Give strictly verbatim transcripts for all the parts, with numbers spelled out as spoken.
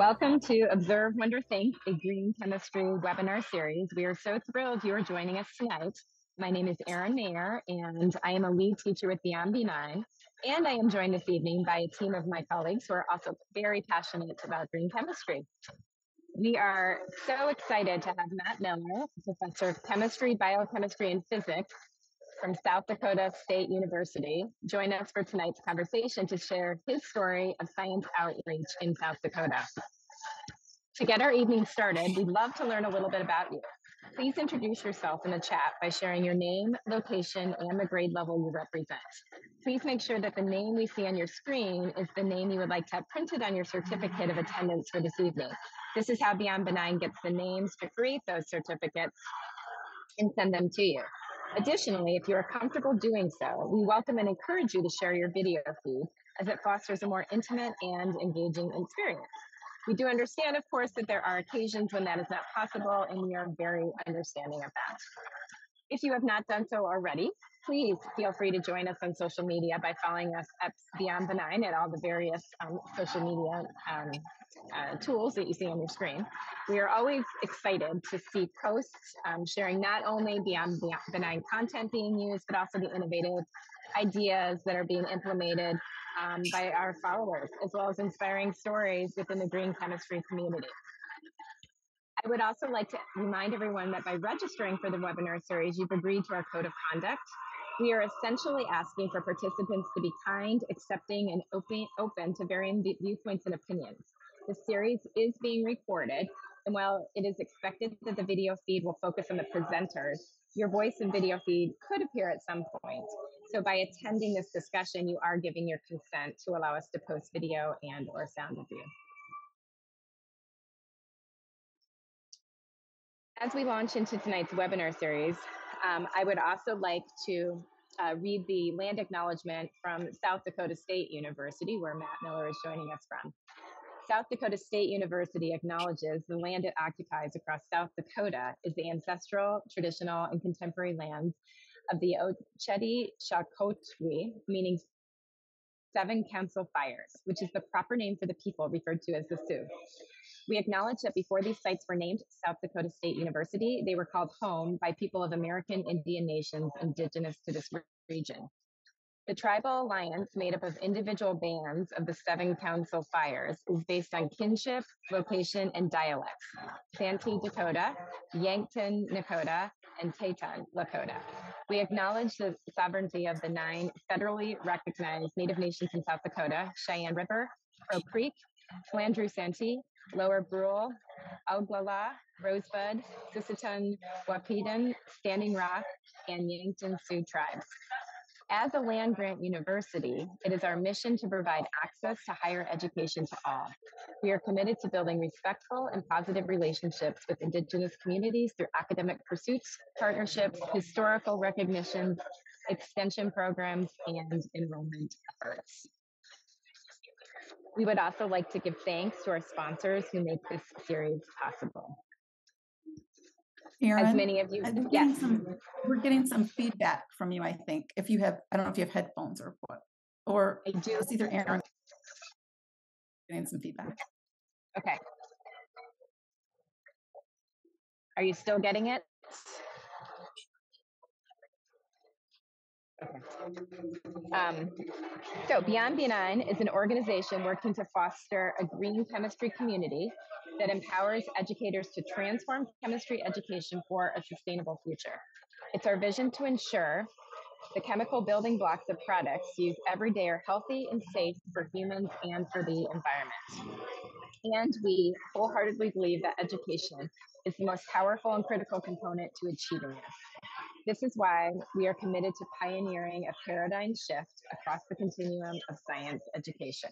Welcome to Observe, Wonder, Think, a Green Chemistry webinar series. We are so thrilled you are joining us tonight. My name is Erin Mayer, and I am a lead teacher with Beyond Benign. And I am joined this evening by a team of my colleagues who are also very passionate about green chemistry. We are so excited to have Matt Miller, professor of chemistry, biochemistry, and physics from South Dakota State University, join us for tonight's conversation to share his story of science outreach in South Dakota. To get our evening started, we'd love to learn a little bit about you. Please introduce yourself in the chat by sharing your name, location, and the grade level you represent. Please make sure that the name we see on your screen is the name you would like to have printed on your certificate of attendance for this evening. This is how Beyond Benign gets the names to create those certificates and send them to you. Additionally, if you are comfortable doing so, we welcome and encourage you to share your video feed as it fosters a more intimate and engaging experience. We do understand, of course, that there are occasions when that is not possible, and we are very understanding of that. If you have not done so already, please feel free to join us on social media by following us at Beyond Benign at all the various um, social media um, uh, tools that you see on your screen. We are always excited to see posts um, sharing not only Beyond Benign content being used, but also the innovative ideas that are being implemented um, by our followers, as well as inspiring stories within the green chemistry community. I would also like to remind everyone that by registering for the webinar series, you've agreed to our code of conduct. We are essentially asking for participants to be kind, accepting, and open, open to varying viewpoints and opinions. The series is being recorded, and while it is expected that the video feed will focus on the presenters, your voice and video feed could appear at some point. So by attending this discussion, you are giving your consent to allow us to post video and or sound of you. As we launch into tonight's webinar series, um, I would also like to uh, read the land acknowledgement from South Dakota State University, where Matt Miller is joining us from. South Dakota State University acknowledges the land it occupies across South Dakota is the ancestral, traditional, and contemporary lands of the Oceti Sakowin, meaning seven council fires, which is the proper name for the people referred to as the Sioux. We acknowledge that before these sites were named South Dakota State University, they were called home by people of American Indian nations indigenous to this region. The tribal alliance made up of individual bands of the seven council fires is based on kinship, location, and dialects: Santee, Dakota, Yankton, Nakota, and Tayton, Lakota. We acknowledge the sovereignty of the nine federally recognized Native nations in South Dakota: Cheyenne River, Crow Creek, Klandrew-Santee, Lower Brule, Oglala, Rosebud, Sisseton-Wapidan, Standing Rock, and Yankton Sioux Tribes. As a land-grant university, it is our mission to provide access to higher education to all. We are committed to building respectful and positive relationships with Indigenous communities through academic pursuits, partnerships, historical recognitions, extension programs, and enrollment efforts. We would also like to give thanks to our sponsors who make this series possible. Erin, as many of you, we're yes, getting some, we're getting some feedback from you. I think if you have, I don't know if you have headphones or what, or I do. It's either Erin getting some feedback. Okay. Are you still getting it? Um, so Beyond Benign is an organization working to foster a green chemistry community that empowers educators to transform chemistry education for a sustainable future. It's our vision to ensure the chemical building blocks of products used every day are healthy and safe for humans and for the environment. And we wholeheartedly believe that education is the most powerful and critical component to achieving this. This is why we are committed to pioneering a paradigm shift across the continuum of science education.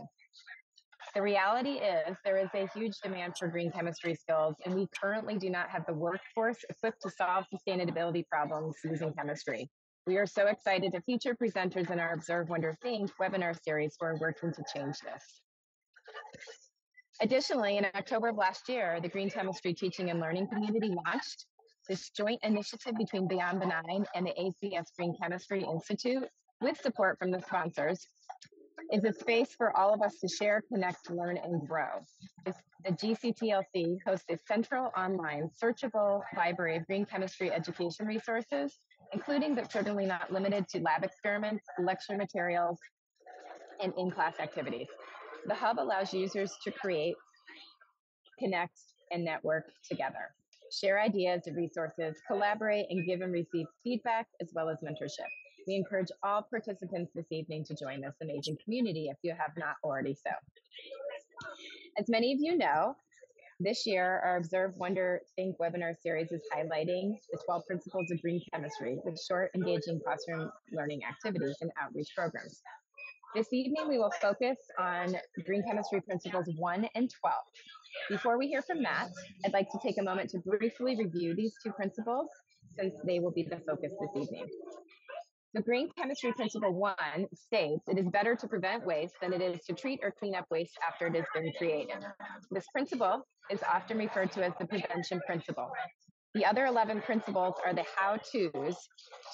The reality is there is a huge demand for green chemistry skills, and we currently do not have the workforce equipped to solve sustainability problems using chemistry. We are so excited to feature presenters in our Observe, Wonder, Think webinar series who are working to change this. Additionally, in October of last year, the Green Chemistry Teaching and Learning Community launched this joint initiative between Beyond Benign and the A C S Green Chemistry Institute, with support from the sponsors, is a space for all of us to share, connect, learn, and grow. The G C T L C hosts a central online searchable library of green chemistry education resources, including but certainly not limited to lab experiments, lecture materials, and in-class activities. The hub allows users to create, connect, and network together, share ideas and resources, collaborate, and give and receive feedback, as well as mentorship. We encourage all participants this evening to join this amazing community if you have not already so. As many of you know, this year our Observe, Wonder, Think webinar series is highlighting the twelve principles of green chemistry with short, engaging classroom learning activities and outreach programs. This evening we will focus on green chemistry principles one and twelve. Before we hear from Matt, I'd like to take a moment to briefly review these two principles since they will be the focus this evening. The green chemistry principle one states it is better to prevent waste than it is to treat or clean up waste after it has been created. This principle is often referred to as the prevention principle. The other eleven principles are the how-tos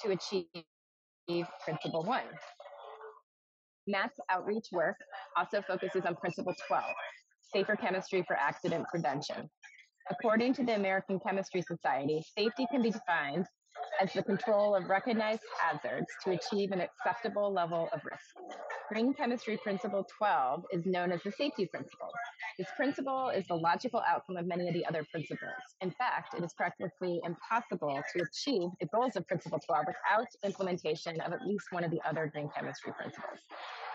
to achieve principle one. Matt's outreach work also focuses on principle twelve, safer chemistry for accident prevention. According to the American Chemistry Society, safety can be defined as the control of recognized hazards to achieve an acceptable level of risk. Green chemistry principle twelve is known as the safety principle. This principle is the logical outcome of many of the other principles. In fact, it is practically impossible to achieve the goals of principle twelve without implementation of at least one of the other green chemistry principles.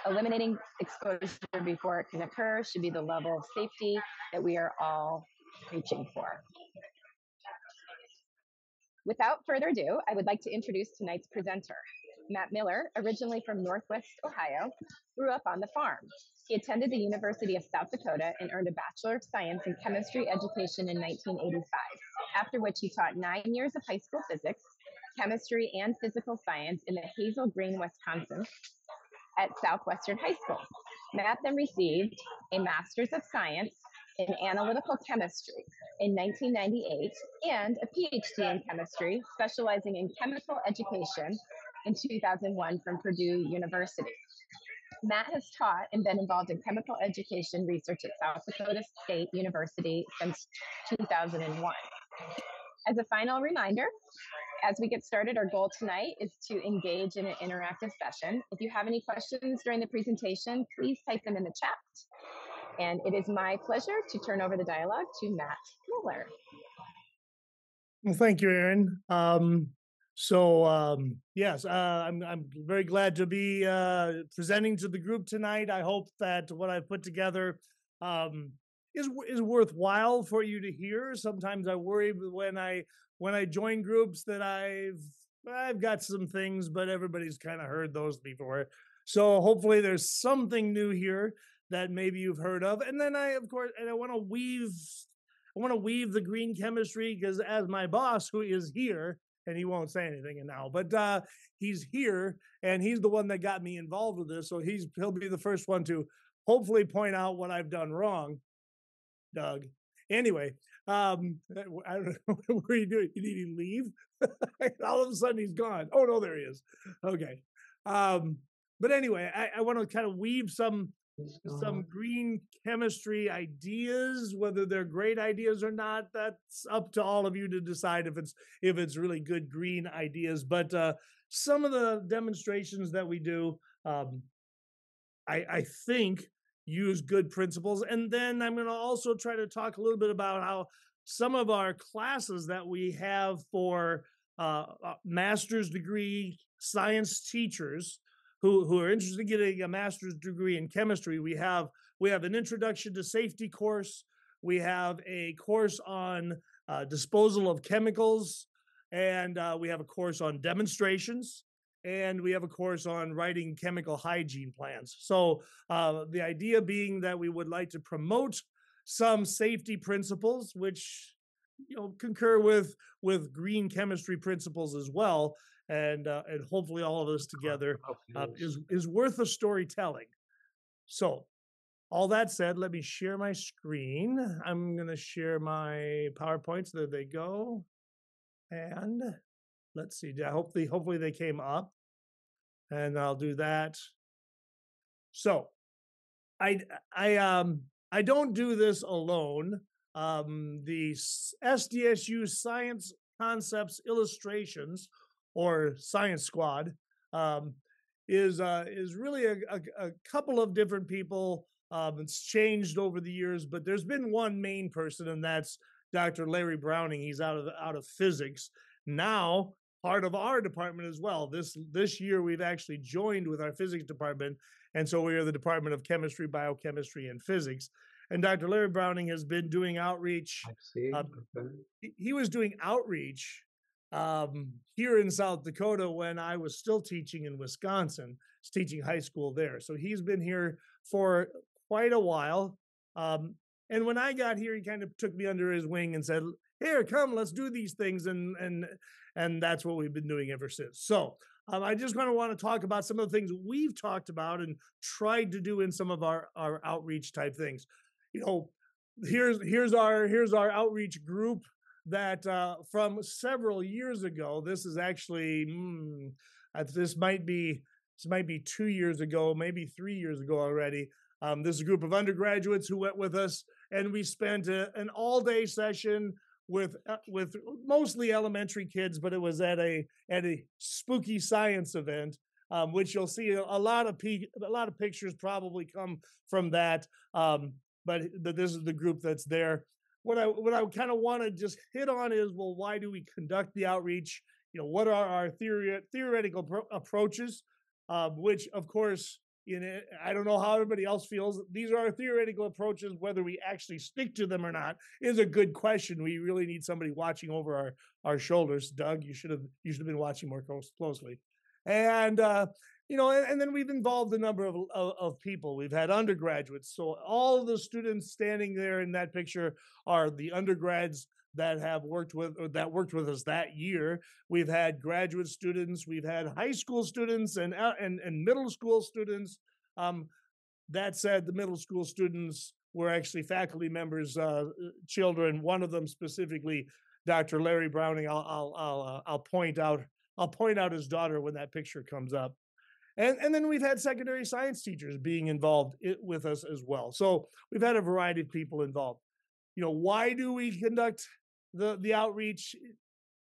Eliminating exposure before it can occur should be the level of safety that we are all reaching for. Without further ado, I would like to introduce tonight's presenter. Matt Miller, originally from Northwest Ohio, grew up on the farm. He attended the University of South Dakota and earned a Bachelor of Science in Chemistry Education in nineteen eighty-five, after which he taught nine years of high school physics, chemistry, and physical science in the Hazel Green, Wisconsin, at Southwestern High School. Matt then received a Master's of Science in Analytical Chemistry in nineteen ninety-eight and a PhD in Chemistry, specializing in Chemical Education in two thousand one from Purdue University. Matt has taught and been involved in chemical education research at South Dakota State University since two thousand one. As a final reminder, as we get started, our goal tonight is to engage in an interactive session. If you have any questions during the presentation, please type them in the chat. And it is my pleasure to turn over the dialogue to Matt Miller. Well, thank you, Erin. Um, so, um, yes, uh, I'm, I'm very glad to be uh, presenting to the group tonight. I hope that what I've put together um, is is worthwhile for you to hear. Sometimes I worry when I when I join groups that I've I've got some things, but everybody's kind of heard those before. So hopefully, there's something new here that maybe you've heard of. And then I, of course, and I want to weave, I want to weave the green chemistry because as my boss, who is here, and he won't say anything now, but uh, he's here and he's the one that got me involved with this. So he's, he'll be the first one to hopefully point out what I've done wrong, Doug. Anyway, um, I don't know, what are you doing? Did he leave? All of a sudden he's gone. Oh no, there he is. Okay. Um, but anyway, I, I want to kind of weave some, Some green chemistry ideas, whether they're great ideas or not, that's up to all of you to decide if it's if it's really good green ideas. But uh, some of the demonstrations that we do, um, I, I think, use good principles. And then I'm going to also try to talk a little bit about how some of our classes that we have for uh, master's degree science teachers Who, who are interested in getting a master's degree in chemistry, we have we have an introduction to safety course. We have a course on uh, disposal of chemicals, and uh, we have a course on demonstrations, and we have a course on writing chemical hygiene plans. So uh, the idea being that we would like to promote some safety principles, which you know concur with with green chemistry principles as well. And uh, and hopefully all of us together uh, is is worth of storytelling. So, all that said, let me share my screen. I'm going to share my PowerPoints. There they go. And let's see. I hope they, hopefully they came up. And I'll do that. So I, I, um, I don't do this alone. Um, the S D S U Science Concepts Illustrations, or Science Squad, um, is uh, is really a, a, a couple of different people. Um, it's changed over the years, but there's been one main person, and that's Doctor Larry Browning. He's out of out of physics now, part of our department as well. This this year, we've actually joined with our physics department, and so we are the Department of Chemistry, Biochemistry, and Physics. And Doctor Larry Browning has been doing outreach. Uh, he was doing outreach um, here in South Dakota when I was still teaching in Wisconsin, teaching high school there. So he's been here for quite a while. Um, and when I got here, he kind of took me under his wing and said, here, come, let's do these things. And and and that's what we've been doing ever since. So um, I just kind of want to talk about some of the things we've talked about and tried to do in some of our, our outreach type things. You know, here's here's our here's our outreach group that uh, from several years ago. This is actually mm, this might be this might be two years ago, maybe three years ago already. Um, this is a group of undergraduates who went with us, and we spent a, an all day session with uh, with mostly elementary kids, but it was at a at a spooky science event. Um, which you'll see a, a lot of pe- a lot of pictures probably come from that. Um, But this is the group that's there. What I what I kind of want to just hit on is, well, why do we conduct the outreach? You know, what are our theory, theoretical pro- approaches? Um, which, of course, you know, I don't know how everybody else feels. These are our theoretical approaches. Whether we actually stick to them or not is a good question. We really need somebody watching over our, our shoulders. Doug, you should have you should have been watching more closely. And uh, you know, and, and then we've involved a number of, of of people. We've had undergraduates, so all the students standing there in that picture are the undergrads that have worked with or that worked with us that year. We've had graduate students, we've had high school students, and and and middle school students. Um, that said, the middle school students were actually faculty members' uh, children. One of them specifically, Doctor Larry Browning. I'll I'll I'll, uh, I'll point out. I'll point out his daughter when that picture comes up. And, and then we've had secondary science teachers being involved with us as well. So we've had a variety of people involved. You know, why do we conduct the, the outreach?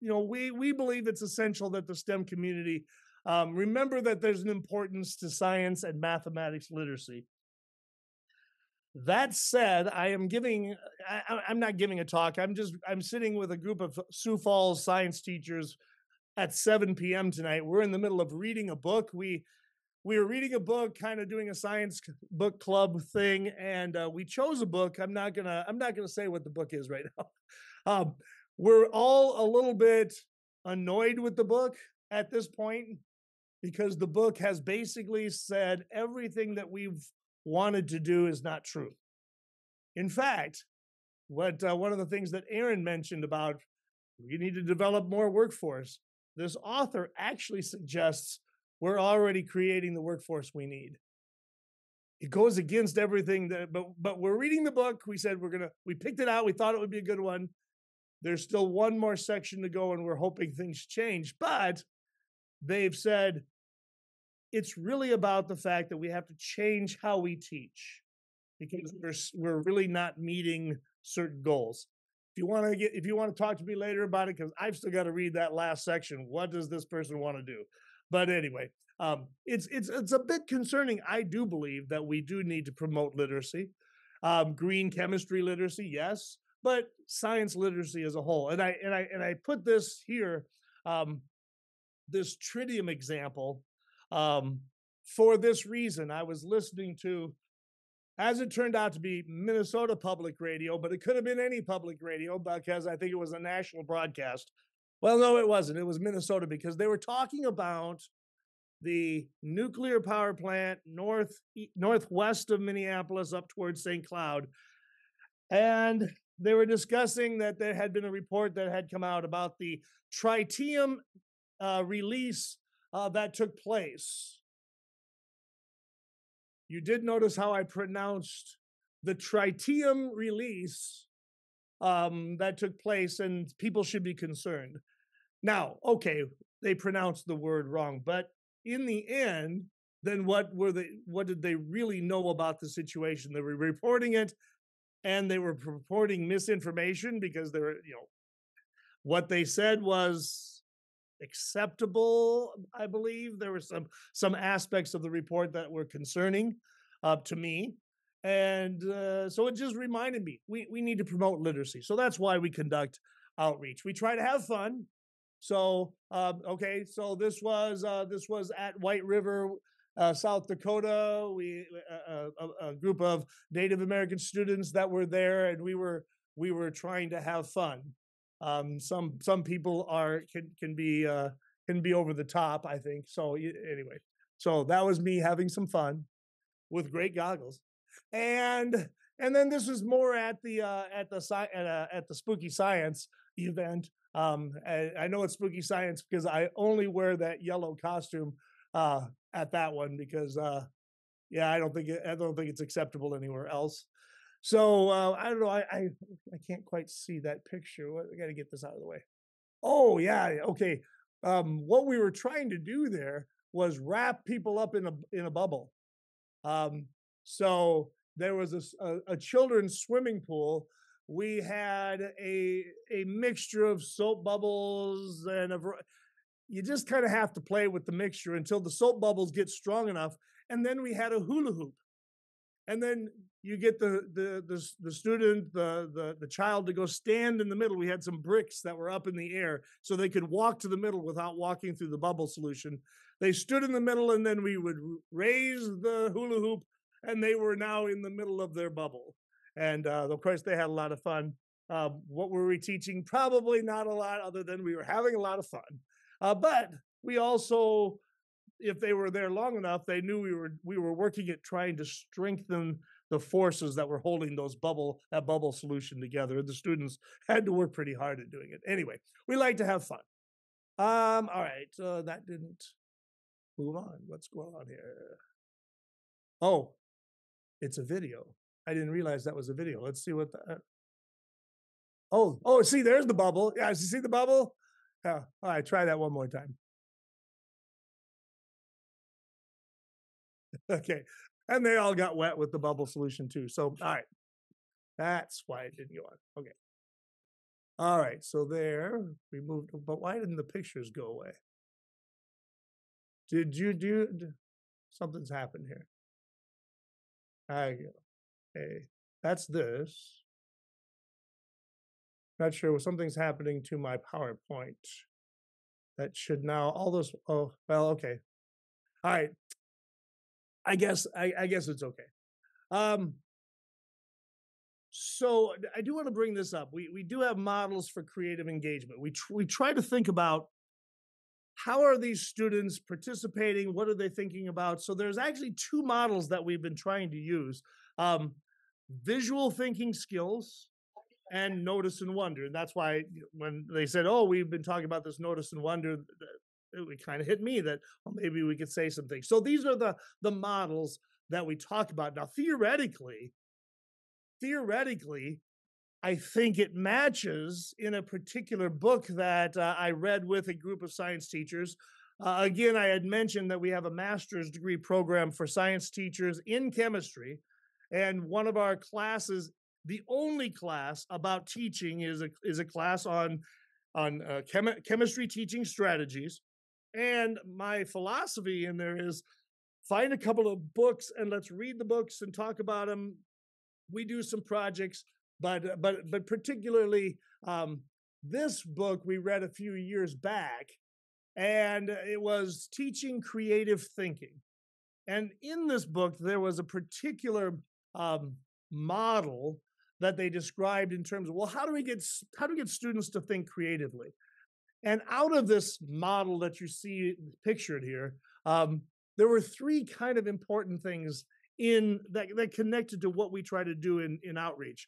You know, we, we believe it's essential that the STEM community um, remember that there's an importance to science and mathematics literacy. That said, I am giving, I, I'm not giving a talk. I'm just, I'm sitting with a group of Sioux Falls science teachers at seven p.m. tonight. We're in the middle of reading a book. We we were reading a book, kind of doing a science book club thing, and uh, we chose a book. I'm not gonna I'm not gonna say what the book is right now. Um, we're all a little bit annoyed with the book at this point because the book has basically said everything that we've wanted to do is not true. In fact, what uh, one of the things that Erin mentioned about we need to develop more workforce. This author actually suggests we're already creating the workforce we need. It goes against everything that, but but we're reading the book. We said we're gonna, we picked it out. We thought it would be a good one. There's still one more section to go, and we're hoping things change. But they've said it's really about the fact that we have to change how we teach because we're we're really not meeting certain goals. You want to get if you want to talk to me later about it, because I've still got to read that last section. What does this person want to do? But anyway, um, it's it's it's a bit concerning. I do believe that we do need to promote literacy, um, green chemistry literacy, yes, but science literacy as a whole. And I and I and I put this here, um, this tritium example, um, for this reason. I was listening to, as it turned out to be, Minnesota Public Radio, but it could have been any public radio because I think it was a national broadcast. Well, no, it wasn't. It was Minnesota because they were talking about the nuclear power plant north northwest of Minneapolis up towards Saint Cloud. And they were discussing that there had been a report that had come out about the tritium uh, release uh, that took place. You did notice how I pronounced the tritium release um, that took place, and people should be concerned. Now, okay, they pronounced the word wrong, but in the end, then what were they, what did they really know about the situation? They were reporting it, and they were purporting misinformation because they were, you know, what they said was acceptable, I believe. There were some some aspects of the report that were concerning uh, to me. And uh, so it just reminded me, we, we need to promote literacy. So that's why we conduct outreach. We try to have fun. So, um, okay, so this was uh, this was at White River, uh, South Dakota. We uh, a, a group of Native American students that were there, and we were we were trying to have fun. Um, some some people are can can be uh, can be over the top, I think. So anyway, so that was me having some fun with great goggles. And and then this was more at the uh, at the sci- at, uh, at the Spooky Science event. Um, I, I know it's Spooky Science because I only wear that yellow costume uh, at that one because, uh, yeah, I don't think it, I don't think it's acceptable anywhere else. So uh, I don't know. I, I I can't quite see that picture. I got to get this out of the way. Oh yeah, okay. Um, what we were trying to do there was wrap people up in a in a bubble. Um, so there was a, a, a children's swimming pool. We had a a mixture of soap bubbles, and a, you just kind of have to play with the mixture until the soap bubbles get strong enough. And then we had a hula hoop, and then you get the the the, the student, the, the the child to go stand in the middle. We had some bricks that were up in the air, so they could walk to the middle without walking through the bubble solution. They stood in the middle, and then we would raise the hula hoop, and they were now in the middle of their bubble. And uh, of course, they had a lot of fun. Uh, what were we teaching? Probably not a lot, other than we were having a lot of fun. Uh, but we also, if they were there long enough, they knew we were we were working at trying to strengthen the forces that were holding those bubble that bubble solution together. The students had to work pretty hard at doing it. Anyway, we like to have fun. Um, all right, uh, that didn't move on. What's going on here? Oh, it's a video. I didn't realize that was a video. Let's see what the... Oh, oh, see, there's the bubble. Yeah, you see the bubble? Oh, all right, try that one more time. Okay, and they all got wet with the bubble solution too. So, all right, that's why it didn't go on. Okay. All right, so there, we moved. But why didn't the pictures go away? Did you do... Something's happened here. There you go. Okay, that's this. Not sure. Well, something's happening to my PowerPoint. That should now all those. Oh well, okay. All right. I guess I, I guess it's okay. Um. So I do want to bring this up. We we do have models for creative engagement. We tr- we try to think about how are these students participating. What are they thinking about? So there's actually two models that we've been trying to use. Um, visual thinking skills and notice and wonder. And that's why when they said, oh, we've been talking about this notice and wonder, it kind of hit me that, well, maybe we could say something. So these are the, the models that we talk about. Now, theoretically, theoretically, I think it matches in a particular book that uh, I read with a group of science teachers. Uh, again, I had mentioned that we have a master's degree program for science teachers in chemistry. And one of our classes, the only class about teaching, is a is a class on on uh, chemi- chemistry teaching strategies. And my philosophy in there is find a couple of books and let's read the books and talk about them. We do some projects, but but but particularly um, this book we read a few years back, and it was Teaching Creative Thinking. And in this book, there was a particular Um, model that they described in terms of, well, how do we get how do we get students to think creatively? And out of this model that you see pictured here, um, there were three kind of important things in that, that connected to what we try to do in, in outreach.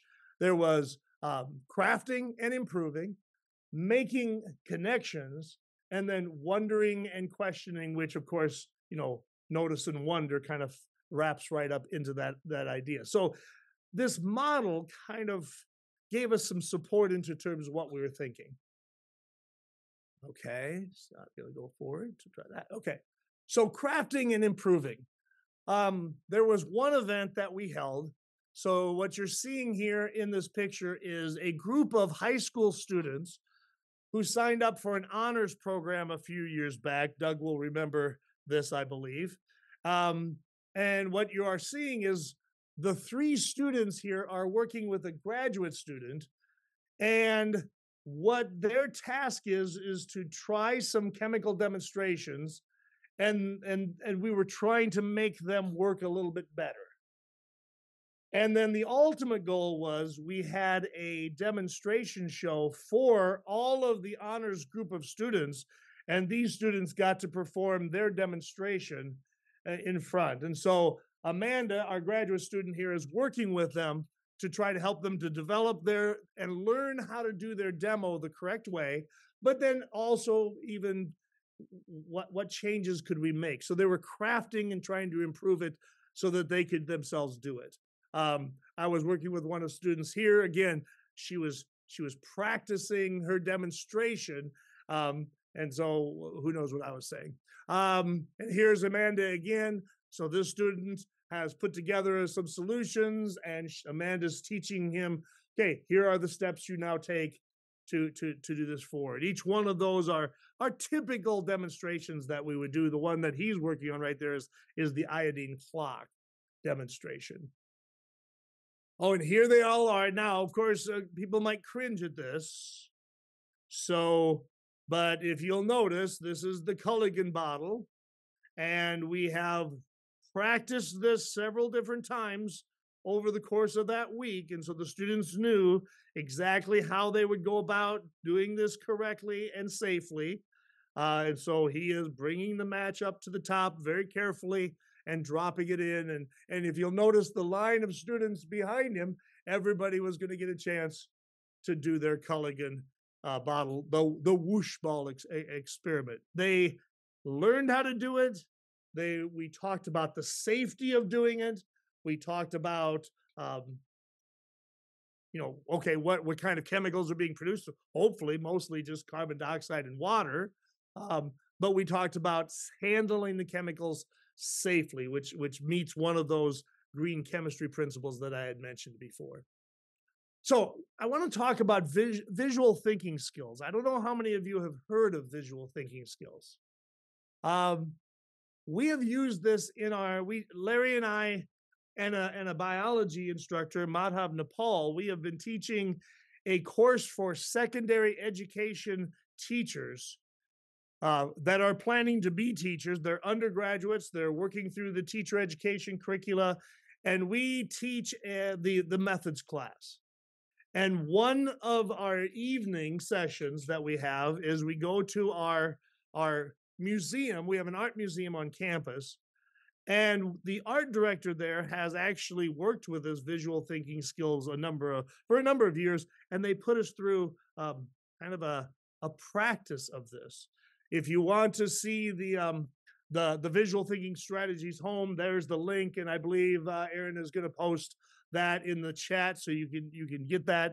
There was um, crafting and improving, making connections, and then wondering and questioning, which of course, you know, notice and wonder kind of wraps right up into that that idea. So this model kind of gave us some support into terms of what we were thinking. Okay, so I'm going to go forward to try that. Okay, So crafting and improving. Um, there was one event that we held. So what you're seeing here in this picture is a group of high school students who signed up for an honors program a few years back. Doug will remember this, I believe. Um, and what you are seeing is the three students here are working with a graduate student. And what their task is, is to try some chemical demonstrations. And, and, and we were trying to make them work a little bit better. And then the ultimate goal was we had a demonstration show for all of the honors group of students, and these students got to perform their demonstration in front. And so Amanda, our graduate student here, is working with them to try to help them to develop their and learn how to do their demo the correct way, but then also even what, what changes could we make? So they were crafting and trying to improve it so that they could themselves do it. Um, I was working with one of the students here. Again, she was she was practicing her demonstration, um, and so who knows what I was saying. Um, and here's Amanda again. So this student has put together some solutions, and Amanda's teaching him, okay, here are the steps you now take to to to do this forward. Each one of those are are typical demonstrations that we would do. The one that he's working on right there is is the iodine clock demonstration. Oh, and here they all are. Now, of course, uh, people might cringe at this. So, but if you'll notice, this is the Culligan bottle. And we have practiced this several different times over the course of that week. And so the students knew exactly how they would go about doing this correctly and safely. Uh, and so he is bringing the match up to the top very carefully and dropping it in. And, and if you'll notice the line of students behind him, everybody was going to get a chance to do their Culligan uh, bottle, the, the whoosh ball ex experiment. They learned how to do it. They We talked about the safety of doing it. We talked about, um, you know, okay, what, what kind of chemicals are being produced? Hopefully, mostly just carbon dioxide and water. Um, but we talked about handling the chemicals safely, which which meets one of those green chemistry principles that I had mentioned before. So I want to talk about vis visual thinking skills. I don't know how many of you have heard of visual thinking skills. Um, we have used this in our, we Larry and I and a, and a biology instructor, Madhav Nepal, we have been teaching a course for secondary education teachers Uh, that are planning to be teachers. They're undergraduates. They're working through the teacher education curricula. And we teach uh, the, the methods class. And one of our evening sessions that we have is we go to our, our museum. We have an art museum on campus. And the art director there has actually worked with us visual thinking skills a number of, for a number of years. And they put us through um, kind of a, a practice of this. If you want to see the um, the the visual thinking strategies home, there's the link, and I believe uh, Erin is going to post that in the chat, so you can you can get that.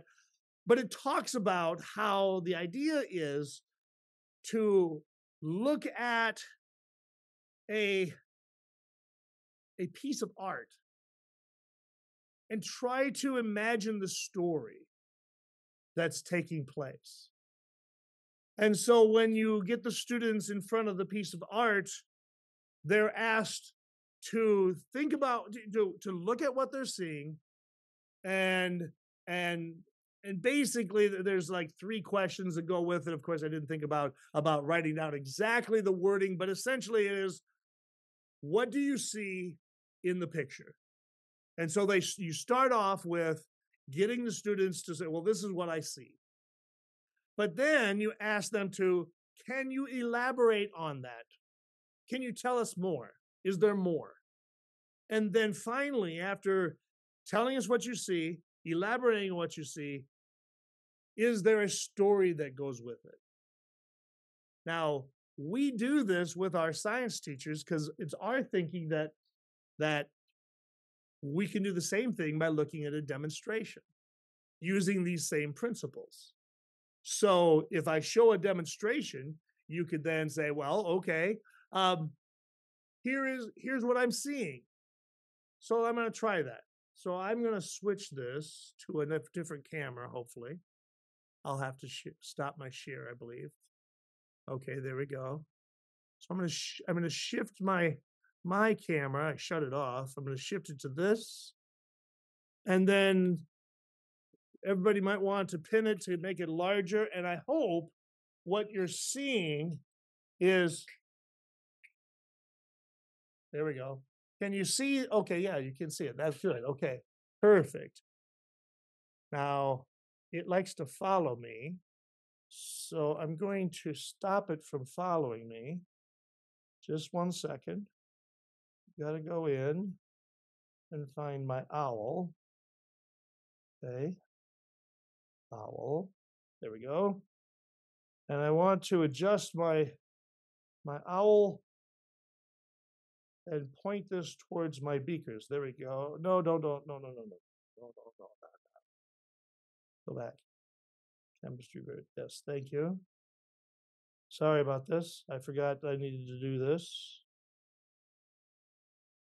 But it talks about how the idea is to look at a a piece of art and try to imagine the story that's taking place. And so when you get the students in front of the piece of art, they're asked to think about, to, to look at what they're seeing. And, and, and basically there's like three questions that go with it. Of course, I didn't think about, about writing down exactly the wording, but essentially it is, what do you see in the picture? And so they, you start off with getting the students to say, well, this is what I see. But then you ask them to, can you elaborate on that? Can you tell us more? Is there more? And then finally, after telling us what you see, elaborating on what you see, is there a story that goes with it? Now, we do this with our science teachers because it's our thinking that, that we can do the same thing by looking at a demonstration using these same principles. So if I show a demonstration, you could then say, well, okay, um, here is, here's what I'm seeing. So I'm going to try that. So I'm going to switch this to a different camera, hopefully. I'll have to sh- stop my share, I believe. Okay, there we go. So I'm going to sh- I'm going to shift my my camera. I shut it off. I'm going to shift it to this. And then everybody might want to pin it to make it larger. And I hope what you're seeing is, there we go. Can you see? Okay, yeah, you can see it. That's good. Okay, perfect. Now, it likes to follow me. So I'm going to stop it from following me. Just one second. Got to go in and find my owl. Okay. Owl. There we go. And I want to adjust my my owl and point this towards my beakers. There we go. No, no, no, no, no, no, no, no, no, no, no. Go back. Chemistry bird. Yes, thank you. Sorry about this. I forgot I needed to do this.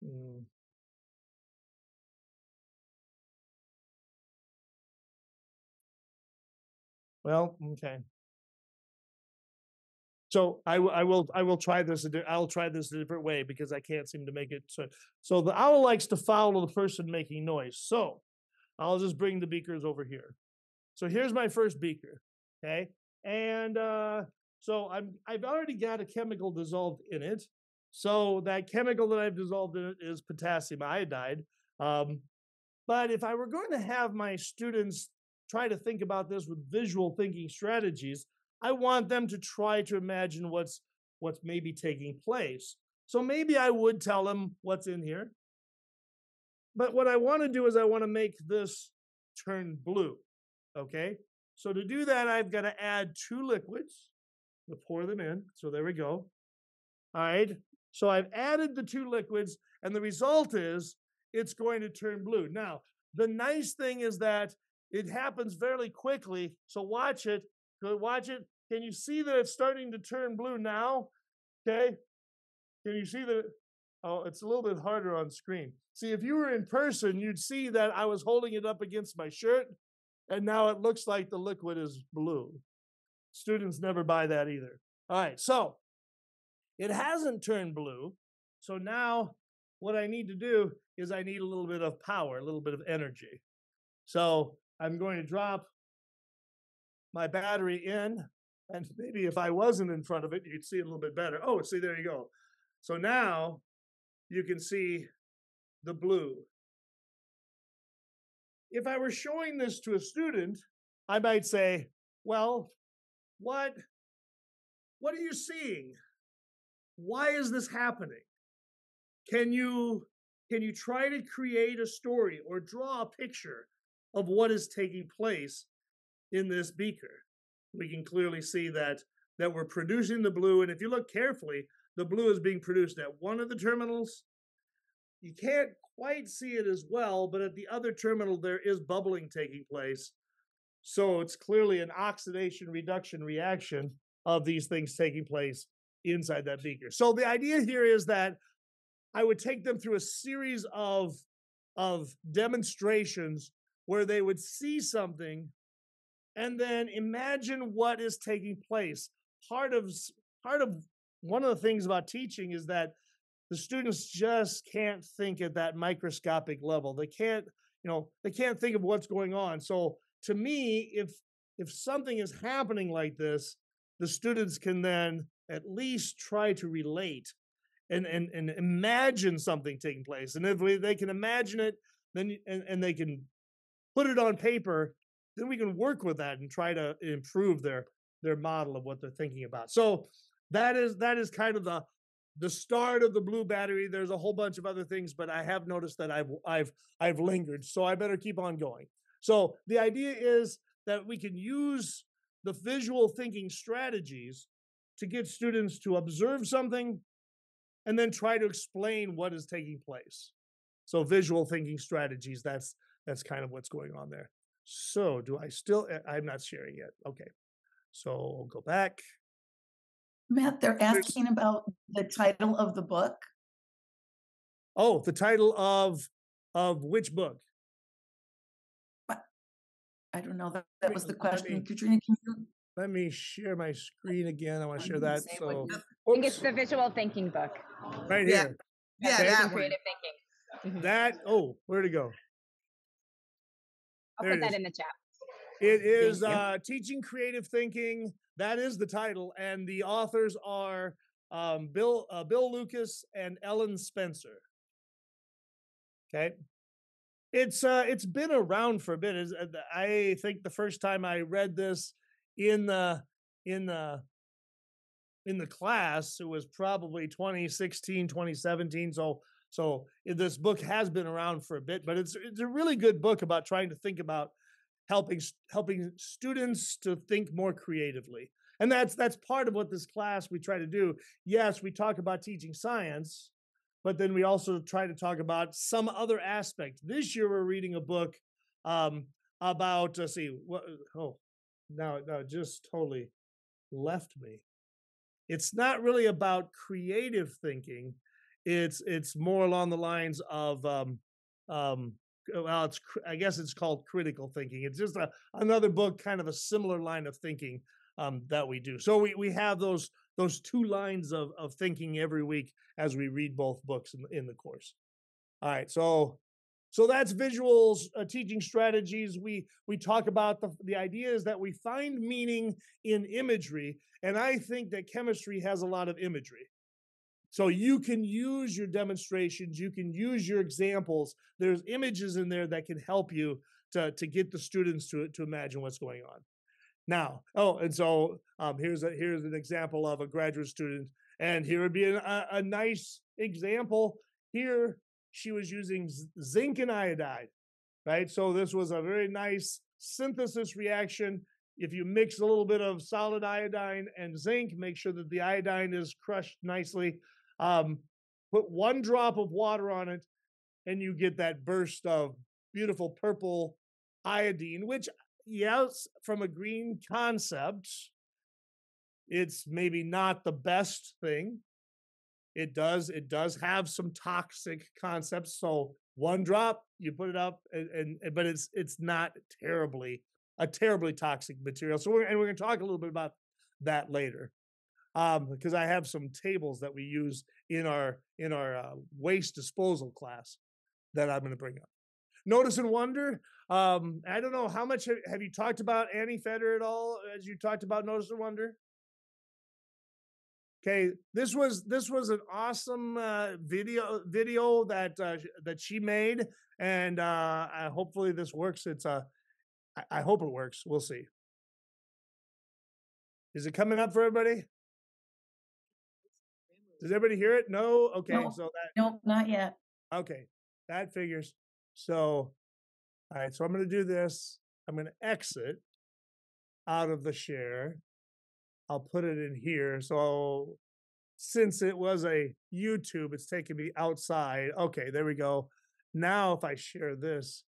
Mm. Well, okay. So I, I will I will try this I'll try this a different way because I can't seem to make it. So, so the owl likes to follow the person making noise. So I'll just bring the beakers over here. So here's my first beaker, okay? And uh, so I'm I've already got a chemical dissolved in it. So that chemical that I've dissolved in it is potassium iodide. Um, but if I were going to have my students try to think about this with visual thinking strategies, I want them to try to imagine what's what's maybe taking place. So maybe I would tell them what's in here. But what I want to do is I want to make this turn blue, okay? So to do that, I've got to add two liquids. I'll pour them in. So there we go. All right. So I've added the two liquids, and the result is it's going to turn blue. Now, the nice thing is that it happens fairly quickly. So watch it. Watch it. Can you see that it's starting to turn blue now? Okay. Can you see that? Oh, it's a little bit harder on screen. See, if you were in person, you'd see that I was holding it up against my shirt, and now it looks like the liquid is blue. Students never buy that either. All right. So it hasn't turned blue. So now what I need to do is I need a little bit of power, a little bit of energy. So I'm going to drop my battery in, and maybe if I wasn't in front of it, you'd see it a little bit better. Oh, see, there you go. So now you can see the blue. If I were showing this to a student, I might say, well, what, what are you seeing? Why is this happening? Can you, can you try to create a story or draw a picture of what is taking place in this beaker? We can clearly see that that we're producing the blue, and if you look carefully, the blue is being produced at one of the terminals. You can't quite see it as well, but at the other terminal there is bubbling taking place. So it's clearly an oxidation reduction reaction of these things taking place inside that beaker. So the idea here is that I would take them through a series of of demonstrations where they would see something and then imagine what is taking place. Part of, part of one of the things about teaching is that the students just can't think at that microscopic level. They can't, you know, they can't think of what's going on. So to me, if if something is happening like this, the students can then at least try to relate and and, and imagine something taking place. And if they can imagine it, then and, and they can put it on paper, then we can work with that and try to improve their their model of what they're thinking about. So that is that is kind of the the start of the blue battery. There's a whole bunch of other things, but I have noticed that I've I've I've lingered, so I better keep on going. So the idea is that we can use the visual thinking strategies to get students to observe something and then try to explain what is taking place. So visual thinking strategies, that's that's kind of what's going on there. So do I still, I'm not sharing yet. Okay. So I'll go back. Matt, they're asking about the title of the book. Oh, the title of of which book? What? I don't know. That, that was the question. Me, Katrina, can you? Let me share my screen again. I want to share that. So I think it's the visual thinking book. Right yeah. here. Yeah, okay. That creative thinking. That, oh, where'd it go? I'll there put that is. in the chat. It is uh, Teaching Creative Thinking. That is the title. And the authors are um, Bill uh, Bill Lucas and Ellen Spencer. Okay. It's uh, it's been around for a bit. It's, I think the first time I read this in the in the in the class, it was probably twenty sixteen, twenty seventeen. So so this book has been around for a bit, but it's it's a really good book about trying to think about helping helping students to think more creatively. And that's that's part of what this class we try to do. Yes, we talk about teaching science, but then we also try to talk about some other aspect. This year we're reading a book um, about, let's see, what, oh, now no, just totally left me. It's not really about creative thinking. It's it's more along the lines of, um, um, well, it's I guess it's called critical thinking. It's just a, another book, kind of a similar line of thinking um, that we do. So we we have those those two lines of of thinking every week as we read both books in the, in the course. All right, so so that's visuals, uh, teaching strategies. We we talk about the the idea is that we find meaning in imagery. And I think that chemistry has a lot of imagery. So you can use your demonstrations, you can use your examples. There's images in there that can help you to, to get the students to, to imagine what's going on. Now, oh, and so um, here's a, here's an example of a graduate student. And here would be an, a, a nice example. Here, she was using zinc and iodide, right? So this was a very nice synthesis reaction. If you mix a little bit of solid iodine and zinc, make sure that the iodine is crushed nicely. Um, put one drop of water on it, and you get that burst of beautiful purple iodine, which, yes, from a green concept, it's maybe not the best thing. It does, it does have some toxic concepts. So one drop, you put it up, and, and but it's it's not terribly. A terribly toxic material. So, we're, and we're going to talk a little bit about that later, um, because I have some tables that we use in our in our uh, waste disposal class that I'm going to bring up. Notice and wonder. Um, I don't know how much have, have you talked about Annie Fetter at all as you talked about notice and wonder. Okay, this was this was an awesome uh, video video that uh, that she made, and uh, I, hopefully this works. It's a uh, I hope it works. We'll see. Is it coming up for everybody? Does everybody hear it? No? Okay. No, so that, no, not yet. Okay. That figures. So, all right. So I'm going to do this. I'm going to exit out of the share. I'll put it in here. So since it was a YouTube, it's taking me outside. Okay. There we go. Now, if I share this,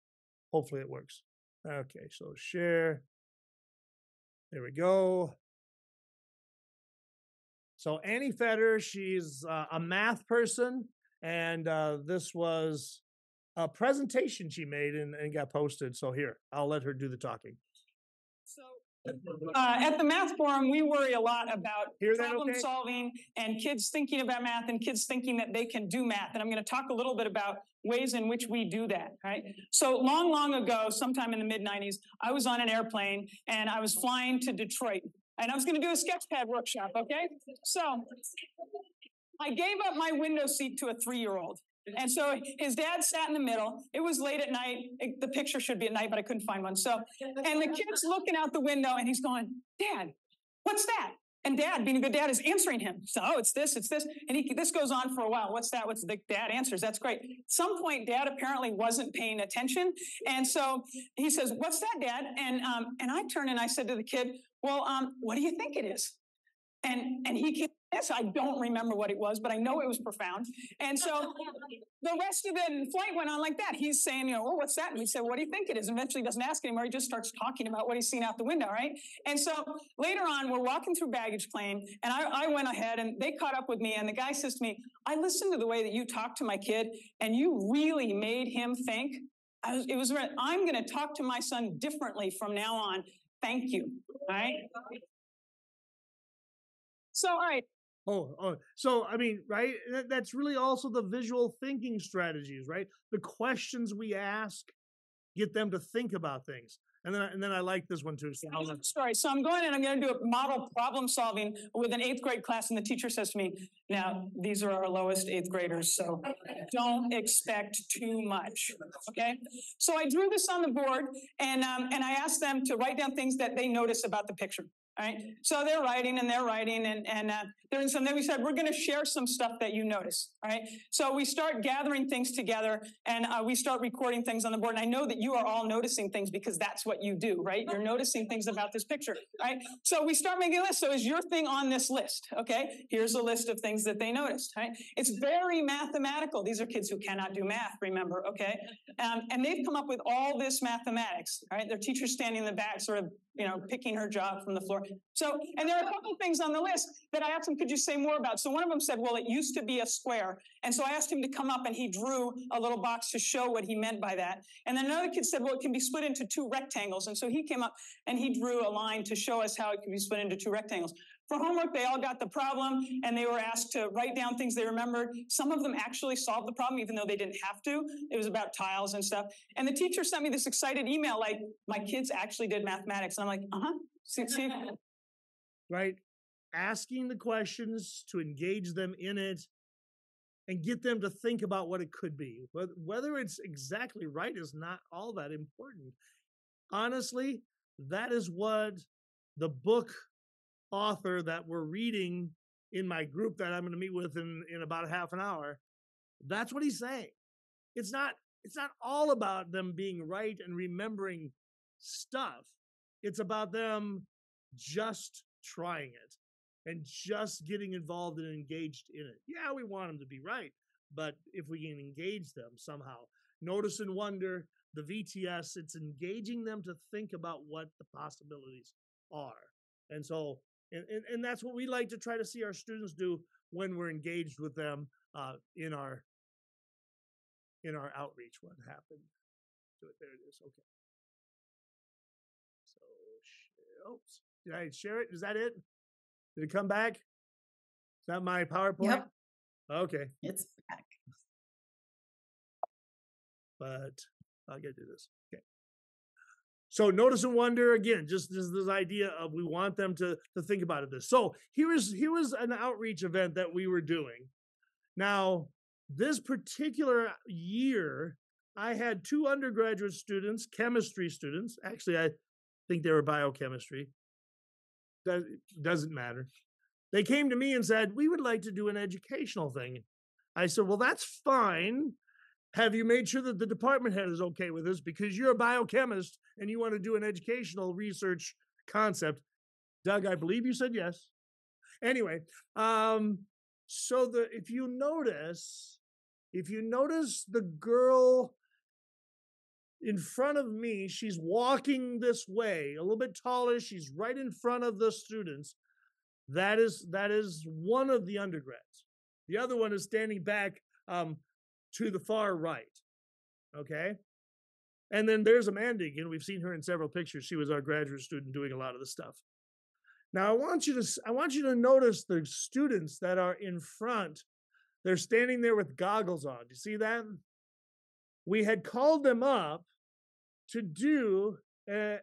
hopefully it works. Okay, so share. There we go. So Annie Fetter, she's uh, a math person, and uh, this was a presentation she made and, and got posted. So here, I'll let her do the talking. So uh, at the Math Forum, we worry a lot about Hear problem okay? solving and kids thinking about math and kids thinking that they can do math. And I'm going to talk a little bit about ways in which we do that, right? So long, long ago, sometime in the mid nineties, I was on an airplane and I was flying to Detroit and I was going to do a sketchpad workshop, okay? So I gave up my window seat to a three-year-old. And so his dad sat in the middle. It was late at night. It, the picture should be at night, but I couldn't find one. So, and the kid's looking out the window and he's going, Dad, what's that? And Dad, being a good dad, is answering him. So, oh, it's this, it's this. And he, this goes on for a while. What's that? What's the dad answers? That's great. At some point, Dad apparently wasn't paying attention. And so he says, what's that, Dad? And um, and I turned and I said to the kid, well, um, what do you think it is? And and he came Yes, I don't remember what it was, but I know it was profound. And so the rest of the flight went on like that. He's saying, you know, well, what's that? And we said, what do you think it is? And eventually he doesn't ask anymore. He just starts talking about what he's seen out the window, right? And so later on, we're walking through baggage claim, and I, I went ahead, and they caught up with me, and the guy says to me, I listened to the way that you talked to my kid, and you really made him think. I was, it was, I'm going to talk to my son differently from now on. Thank you. All right. So, all right. Oh, oh, so, I mean, right, that's really also the visual thinking strategies, right? The questions we ask, get them to think about things. And then, and then I like this one too. So, sorry. So I'm going and I'm going to do a model problem solving with an eighth grade class. And the teacher says to me, now, these are our lowest eighth graders, so don't expect too much. Okay. So I drew this on the board, and, um, and I asked them to write down things that they notice about the picture. All right. So they're writing and they're writing and, and uh, they're in some, then we said, we're going to share some stuff that you notice. All right. So we start gathering things together, and uh, we start recording things on the board. And I know that you are all noticing things because that's what you do, right? You're noticing things about this picture, right? So we start making a list. So is your thing on this list? Okay. Here's a list of things that they noticed, right? It's very mathematical. These are kids who cannot do math, remember. Okay. Um, and they've come up with all this mathematics, all right? Their teacher's standing in the back, sort of, you know, picking her job from the floor. So, and there are a couple of things on the list that I asked him, could you say more about? So one of them said, well, it used to be a square. And so I asked him to come up, and he drew a little box to show what he meant by that. And then another kid said, well, it can be split into two rectangles. And so he came up and he drew a line to show us how it could be split into two rectangles. For homework, they all got the problem, and they were asked to write down things they remembered. Some of them actually solved the problem, even though they didn't have to. It was about tiles and stuff. And the teacher sent me this excited email, like, my kids actually did mathematics. And I'm like, uh-huh. See, see. Right? Asking the questions to engage them in it and get them to think about what it could be. But whether it's exactly right is not all that important. Honestly, that is what the book author that we're reading in my group that I'm going to meet with in, in about half an hour, that's what he's saying. It's not, it's not all about them being right and remembering stuff. It's about them just trying it and just getting involved and engaged in it. Yeah, we want them to be right, but if we can engage them somehow, notice and wonder, the V T S, it's engaging them to think about what the possibilities are. And so, And, and, and that's what we like to try to see our students do when we're engaged with them uh, in our in our outreach. What happened? Do it. There it is. Okay. So, oops. Did I share it? Is that it? Did it come back? Is that my PowerPoint? Yep. Okay. It's back. But I'll get to this. Okay. So notice and wonder, again, just this, this idea of we want them to, to think about it. This. So here is here was an outreach event that we were doing. Now, this particular year, I had two undergraduate students, chemistry students. Actually, I think they were biochemistry. That doesn't matter. They came to me and said, we would like to do an educational thing. I said, well, that's fine. Have you made sure that the department head is okay with this? Because you're a biochemist and you want to do an educational research concept. Doug, I believe you said yes. Anyway, um, so the if you notice, if you notice the girl in front of me, she's walking this way, a little bit taller. She's right in front of the students. That is that is one of the undergrads. The other one is standing back. Um, to the far right, okay? And then there's Amanda again. We've seen her in several pictures. She was our graduate student doing a lot of the stuff. Now, I want you to I want you to notice the students that are in front. They're standing there with goggles on. Do you see that? We had called them up to do, uh,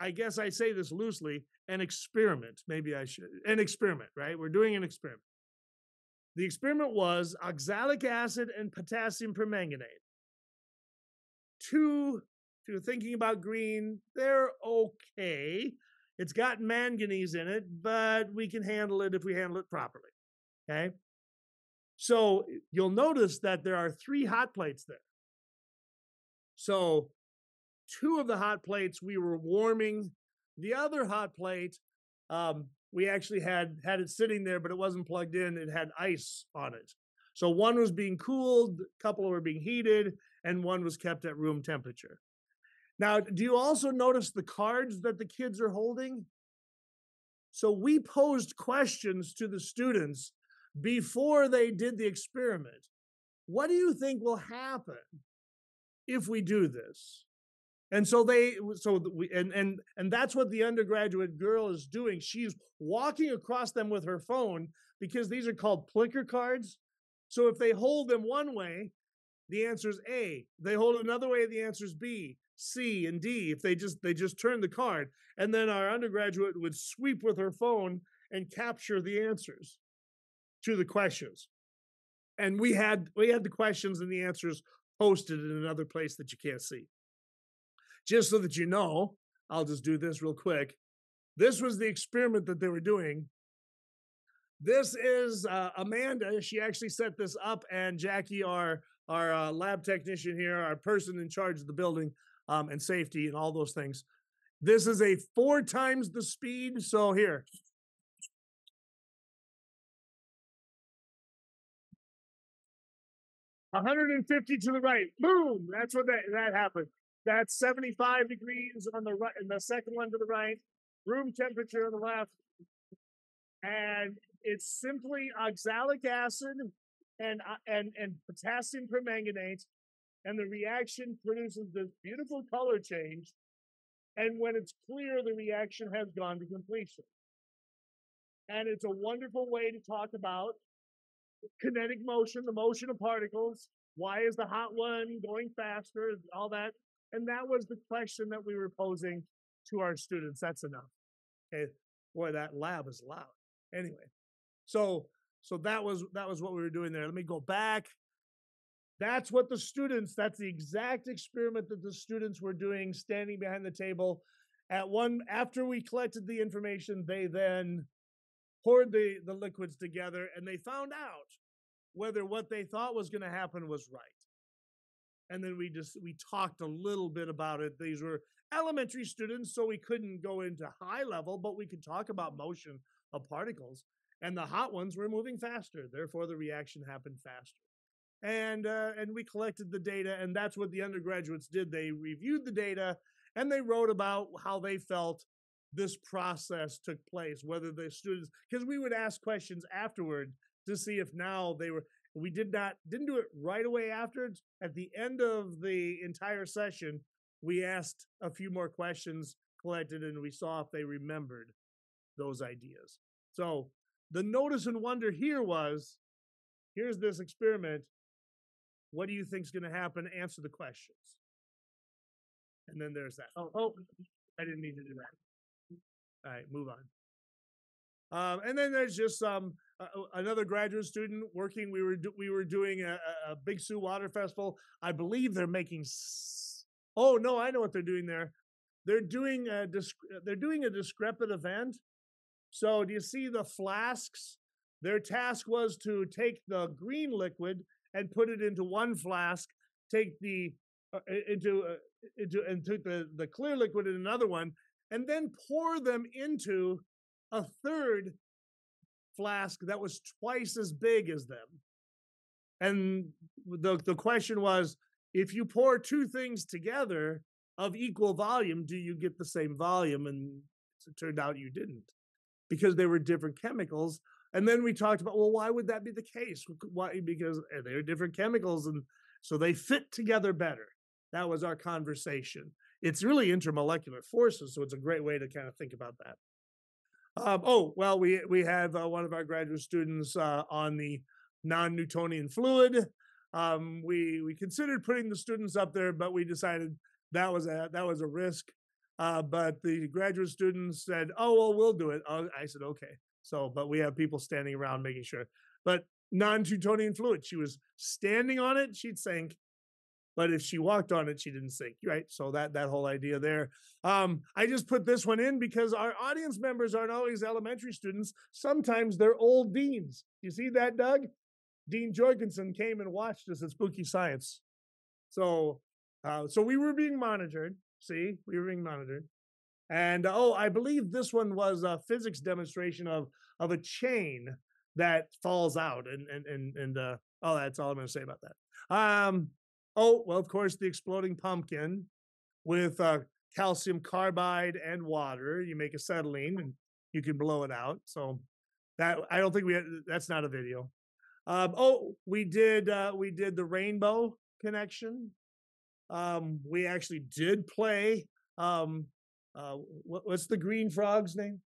I guess I say this loosely, an experiment. Maybe I should. An experiment, right? We're doing an experiment. The experiment was oxalic acid and potassium permanganate. Two, if you're thinking about green, they're okay. It's got manganese in it, but we can handle it if we handle it properly, okay? So you'll notice that there are three hot plates there. So two of the hot plates we were warming. The other hot plate, um, we actually had had it sitting there, but it wasn't plugged in. It had ice on it. So one was being cooled, a couple were being heated, and one was kept at room temperature. Now, do you also notice the cards that the kids are holding? So we posed questions to the students before they did the experiment. What do you think will happen if we do this? And so they, so we, and and and that's what the undergraduate girl is doing. She's walking across them with her phone, because these are called plicker cards. So if they hold them one way, the answer is A. They hold it another way, the answer is B, C, and D. If they just they just turn the card, and then our undergraduate would sweep with her phone and capture the answers to the questions. And we had we had the questions and the answers posted in another place that you can't see. Just so that you know, I'll just do this real quick. This was the experiment that they were doing. This is uh, Amanda. She actually set this up, and Jackie, our, our uh, lab technician here, our person in charge of the building um, and safety and all those things. This is a four times the speed. So here. one hundred fifty to the right. Boom. That's what that, that happened. That's seventy-five degrees on the right, and the second one to the right, room temperature on the left. And it's simply oxalic acid and, and, and potassium permanganate. And the reaction produces this beautiful color change. And when it's clear, the reaction has gone to completion. And it's a wonderful way to talk about kinetic motion, the motion of particles. Why is the hot one going faster? All that. And that was the question that we were posing to our students. That's enough. Okay. Boy, that lab is loud. Anyway, so so that was that was what we were doing there. Let me go back. That's what the students, that's the exact experiment that the students were doing, standing behind the table. At one, after we collected the information, they then poured the, the liquids together, and they found out whether what they thought was going to happen was right. And then we just, we talked a little bit about it. These were elementary students, so we couldn't go into high level, but we could talk about motion of particles. And the hot ones were moving faster. Therefore, the reaction happened faster. And, uh, and we collected the data, and that's what the undergraduates did. They reviewed the data, and they wrote about how they felt this process took place, whether the students, because we would ask questions afterward to see if now they were, we did not, didn't do it right away afterwards. At the end of the entire session, we asked a few more questions collected, and we saw if they remembered those ideas. So the notice and wonder here was, here's this experiment. What do you think is going to happen? Answer the questions. And then there's that. Oh, oh, I didn't mean to do that. All right, move on. Um, and then there's just some, um, Uh, another graduate student working, we were do, we were doing a, a Big Sioux Water Festival. I believe they're making. S oh no, I know what they're doing there. They're doing a they're doing a discrepant event. So do you see the flasks? Their task was to take the green liquid and put it into one flask. Take the uh, into uh, into and took the the clear liquid in another one, and then pour them into a third flask that was twice as big as them. And the, the question was, if you pour two things together of equal volume, do you get the same volume? And it turned out you didn't, because they were different chemicals. And then we talked about, well, why would that be the case? Why? Because they're different chemicals, and so they fit together better. That was our conversation. It's really intermolecular forces, so it's a great way to kind of think about that. Um, oh, well, we, we have uh, one of our graduate students uh, on the non-Newtonian fluid. Um, we, we considered putting the students up there, but we decided that was a, that was a risk. Uh, but the graduate students said, oh, well, we'll do it. Uh, I said, okay. So, but we have people standing around making sure. But non-Newtonian fluid, she was standing on it, she'd sink. But if she walked on it, she didn't sink, right? So that that whole idea there. Um, I just put this one in because our audience members aren't always elementary students. Sometimes they're old deans. You see that, Doug? Dean Jorgensen came and watched us at Spooky Science. So, uh, so we were being monitored. See, we were being monitored. And oh, I believe this one was a physics demonstration of of a chain that falls out. And and and and uh, oh, that's all I'm going to say about that. Um, oh, well, of course, the exploding pumpkin with uh, calcium carbide and water. You make acetylene and you can blow it out. So that I don't think we had, that's not a video. Um, oh, we did uh, we did the rainbow connection. Um, we actually did play. Um, Uh, what, what's the green frog's name?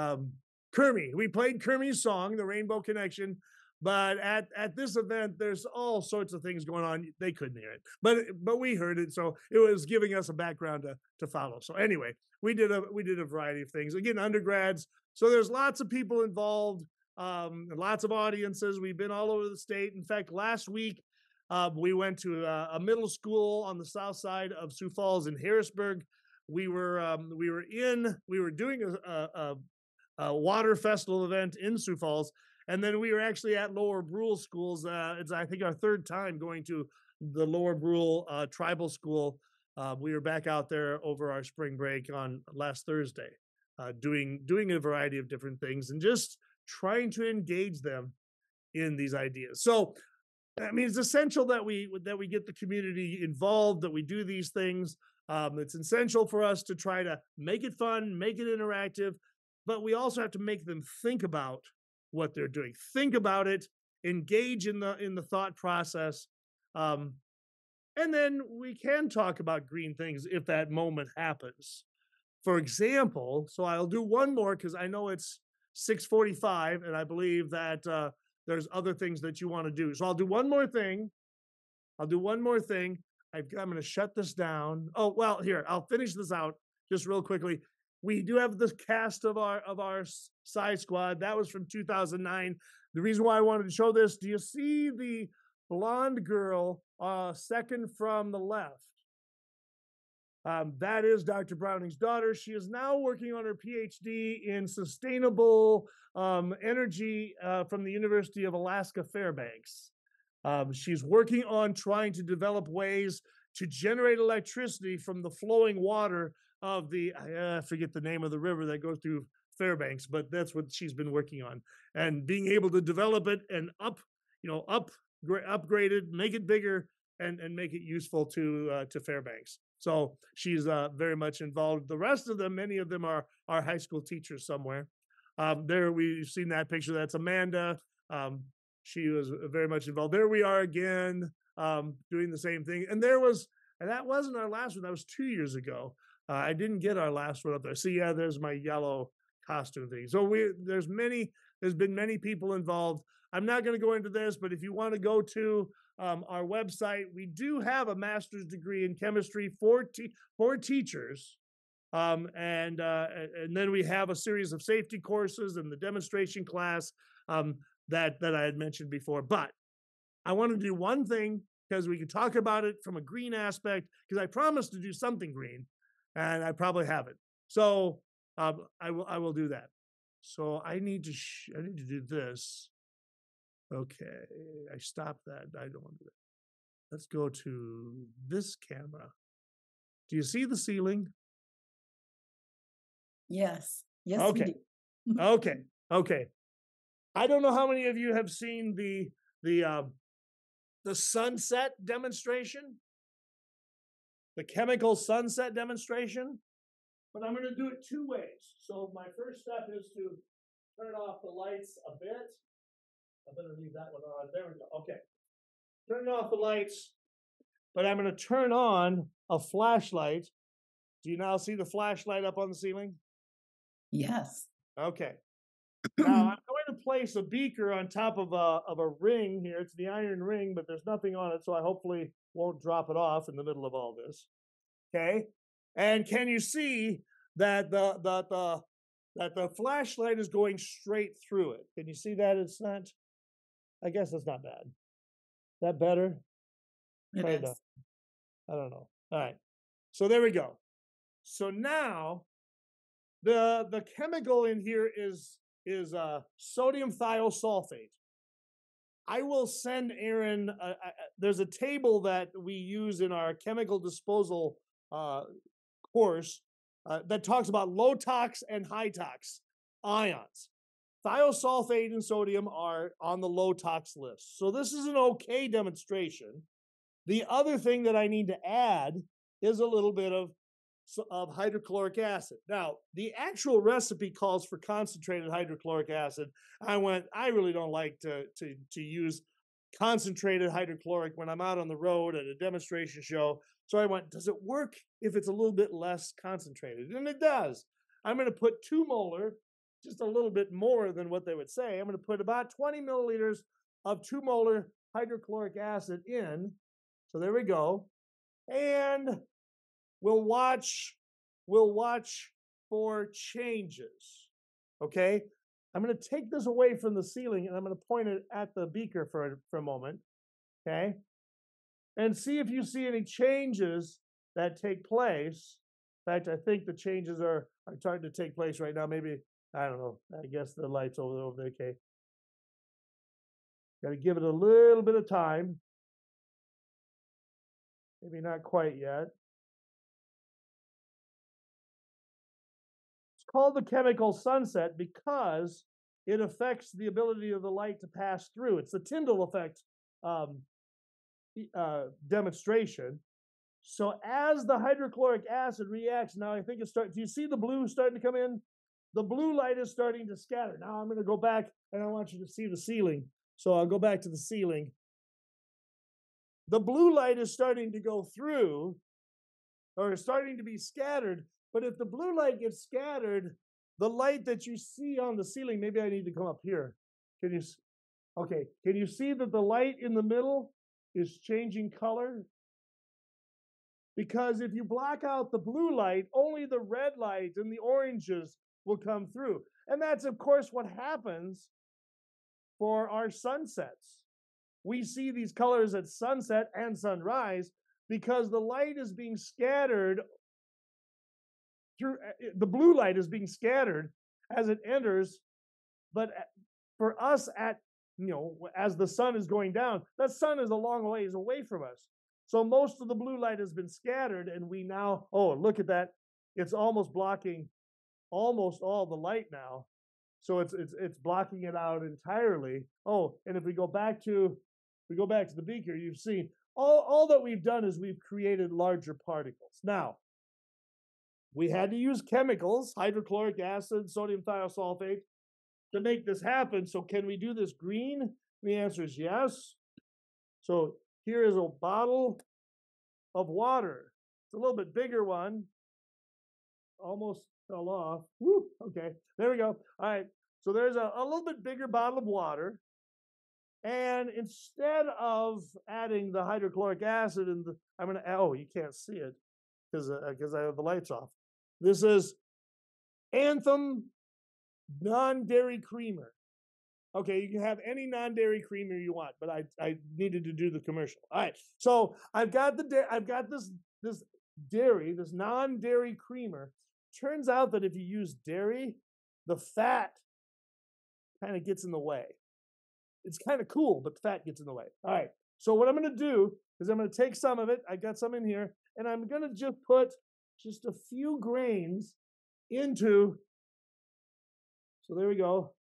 Um, Kermie. We played Kermie's song, The Rainbow Connection, but at, at this event, there's all sorts of things going on. They couldn't hear it, but but we heard it, so it was giving us a background to to follow. So anyway, we did a we did a variety of things. Again, undergrads. So there's lots of people involved, um, and lots of audiences. We've been all over the state. In fact, last week uh, we went to a, a middle school on the south side of Sioux Falls in Harrisburg. We were um, we were in we were doing a, a, a water festival event in Sioux Falls, and then we were actually at Lower Brule schools. Uh, it's I think our third time going to the Lower Brule uh, tribal school. Uh, we were back out there over our spring break on last Thursday, uh, doing doing a variety of different things and just trying to engage them in these ideas. So, I mean, it's essential that we that we get the community involved, that we do these things. Um, it's essential for us to try to make it fun, make it interactive, but we also have to make them think about what they're doing. Think about it, engage in the in the thought process, um, and then we can talk about green things if that moment happens. For example, so I'll do one more because I know it's six forty-five, and I believe that uh, there's other things that you want to do. So I'll do one more thing. I'll do one more thing. I've, I'm going to shut this down. Oh, well, here, I'll finish this out just real quickly. We do have the cast of our of our Sci Squad. That was from two thousand nine. The reason why I wanted to show this, do you see the blonde girl uh, second from the left? Um, that is Doctor Browning's daughter. She is now working on her PhD in sustainable um, energy uh, from the University of Alaska Fairbanks. Um, she's working on trying to develop ways to generate electricity from the flowing water of the, I uh, forget the name of the river that goes through Fairbanks, but that's what she's been working on. And being able to develop it and up, you know, up, upgrade it, make it bigger, and, and make it useful to uh, to Fairbanks. So she's uh, very much involved. The rest of them, many of them are, are high school teachers somewhere. Um, there, we've seen that picture. That's Amanda. Um She was very much involved. There we are again, um, doing the same thing. And there was, and that wasn't our last one. That was two years ago. Uh, I didn't get our last one up there. See, yeah, there's my yellow costume thing. So we, there's many, there's been many people involved. I'm not going to go into this, but if you want to go to um, our website, we do have a master's degree in chemistry for te- for teachers. Um, and uh, and then we have a series of safety courses and the demonstration class. Um, that that I had mentioned before. But I want to do one thing because we could talk about it from a green aspect, because I promised to do something green, and I probably haven't. So um, I will I will do that. So I need to sh- I need to do this. Okay, I stopped that. I don't want to do that. Let's go to this camera. Do you see the ceiling? Yes. Yes. Okay. We do. okay. Okay. I don't know how many of you have seen the the uh, the sunset demonstration, the chemical sunset demonstration, but I'm going to do it two ways. So my first step is to turn off the lights a bit. I better leave that one on. There we go. Okay. Turn off the lights, but I'm going to turn on a flashlight. Do you now see the flashlight up on the ceiling? Yes. Okay. Now, I'm going to place a beaker on top of a of a ring here. It's the iron ring, but there's nothing on it, so I hopefully won't drop it off in the middle of all this. Okay? And can you see that the the, the that the flashlight is going straight through it? Can you see that? It's not, I guess it's not bad. Is that better? It is. Enough. I don't know. All right. So there we go. So now the the chemical in here is is uh, sodium thiosulfate. I will send Erin, uh, I, there's a table that we use in our chemical disposal uh, course uh, that talks about low tox and high tox ions. Thiosulfate and sodium are on the low tox list. So this is an okay demonstration. The other thing that I need to add is a little bit of, of hydrochloric acid. Now, the actual recipe calls for concentrated hydrochloric acid. I went, I really don't like to, to, to use concentrated hydrochloric when I'm out on the road at a demonstration show. So I went, does it work if it's a little bit less concentrated? And it does. I'm going to put two molar, just a little bit more than what they would say. I'm going to put about twenty milliliters of two molar hydrochloric acid in. So there we go. And we'll watch, we'll watch for changes. Okay. I'm going to take this away from the ceiling and I'm going to point it at the beaker for a, for a moment. Okay. And see if you see any changes that take place. In fact, I think the changes are, are starting to take place right now. Maybe, I don't know. I guess the light's over there. Over there. Okay. Got to give it a little bit of time. Maybe not quite yet. It's called the chemical sunset because it affects the ability of the light to pass through. It's the Tyndall effect um, uh, demonstration. So as the hydrochloric acid reacts, now I think it's starting, do you see the blue starting to come in? The blue light is starting to scatter. Now I'm going to go back and I want you to see the ceiling. So I'll go back to the ceiling. The blue light is starting to go through or is starting to be scattered. But if the blue light gets scattered, the light that you see on the ceiling, maybe I need to come up here. Can you, okay, can you see that the light in the middle is changing color? Because if you block out the blue light, only the red light and the oranges will come through. And that's, of course, what happens for our sunsets. We see these colors at sunset and sunrise because the light is being scattered through, the blue light is being scattered as it enters. But for us at, you know, as the sun is going down, that sun is a long ways away from us. So most of the blue light has been scattered and we now, oh, look at that. It's almost blocking almost all the light now. So it's, it's, it's blocking it out entirely. Oh, and if we go back to, we go back to the beaker, you've seen all, all that we've done is we've created larger particles. Now, we had to use chemicals, hydrochloric acid, sodium thiosulfate, to make this happen. So can we do this green? The answer is yes. So here is a bottle of water. It's a little bit bigger one. Almost fell off. Woo, okay, there we go. All right, so there's a, a little bit bigger bottle of water. And instead of adding the hydrochloric acid, and the, I'm going to, oh, you can't see it because because uh, I have the lights off. This is Anthem non-dairy creamer. Okay, you can have any non-dairy creamer you want, but I, I needed to do the commercial. All right, so I've got the I've got this this dairy, this non-dairy creamer. Turns out that if you use dairy, the fat kind of gets in the way. It's kind of cool, but the fat gets in the way. All right, so what I'm going to do is I'm going to take some of it. I got some in here, and I'm going to just put just a few grains into, so there we go.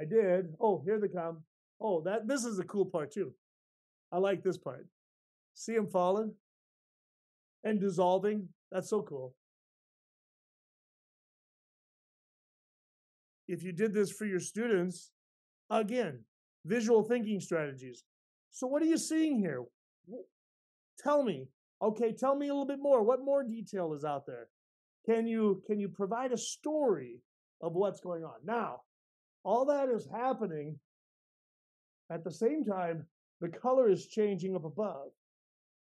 I did. Oh, here they come. Oh, that this is the cool part, too. I like this part. See them falling and dissolving. That's so cool. If you did this for your students, again, visual thinking strategies. So what are you seeing here? Tell me. Okay, tell me a little bit more. What more detail is out there? Can you, can you provide a story of what's going on? Now, all that is happening. At the same time, the color is changing up above.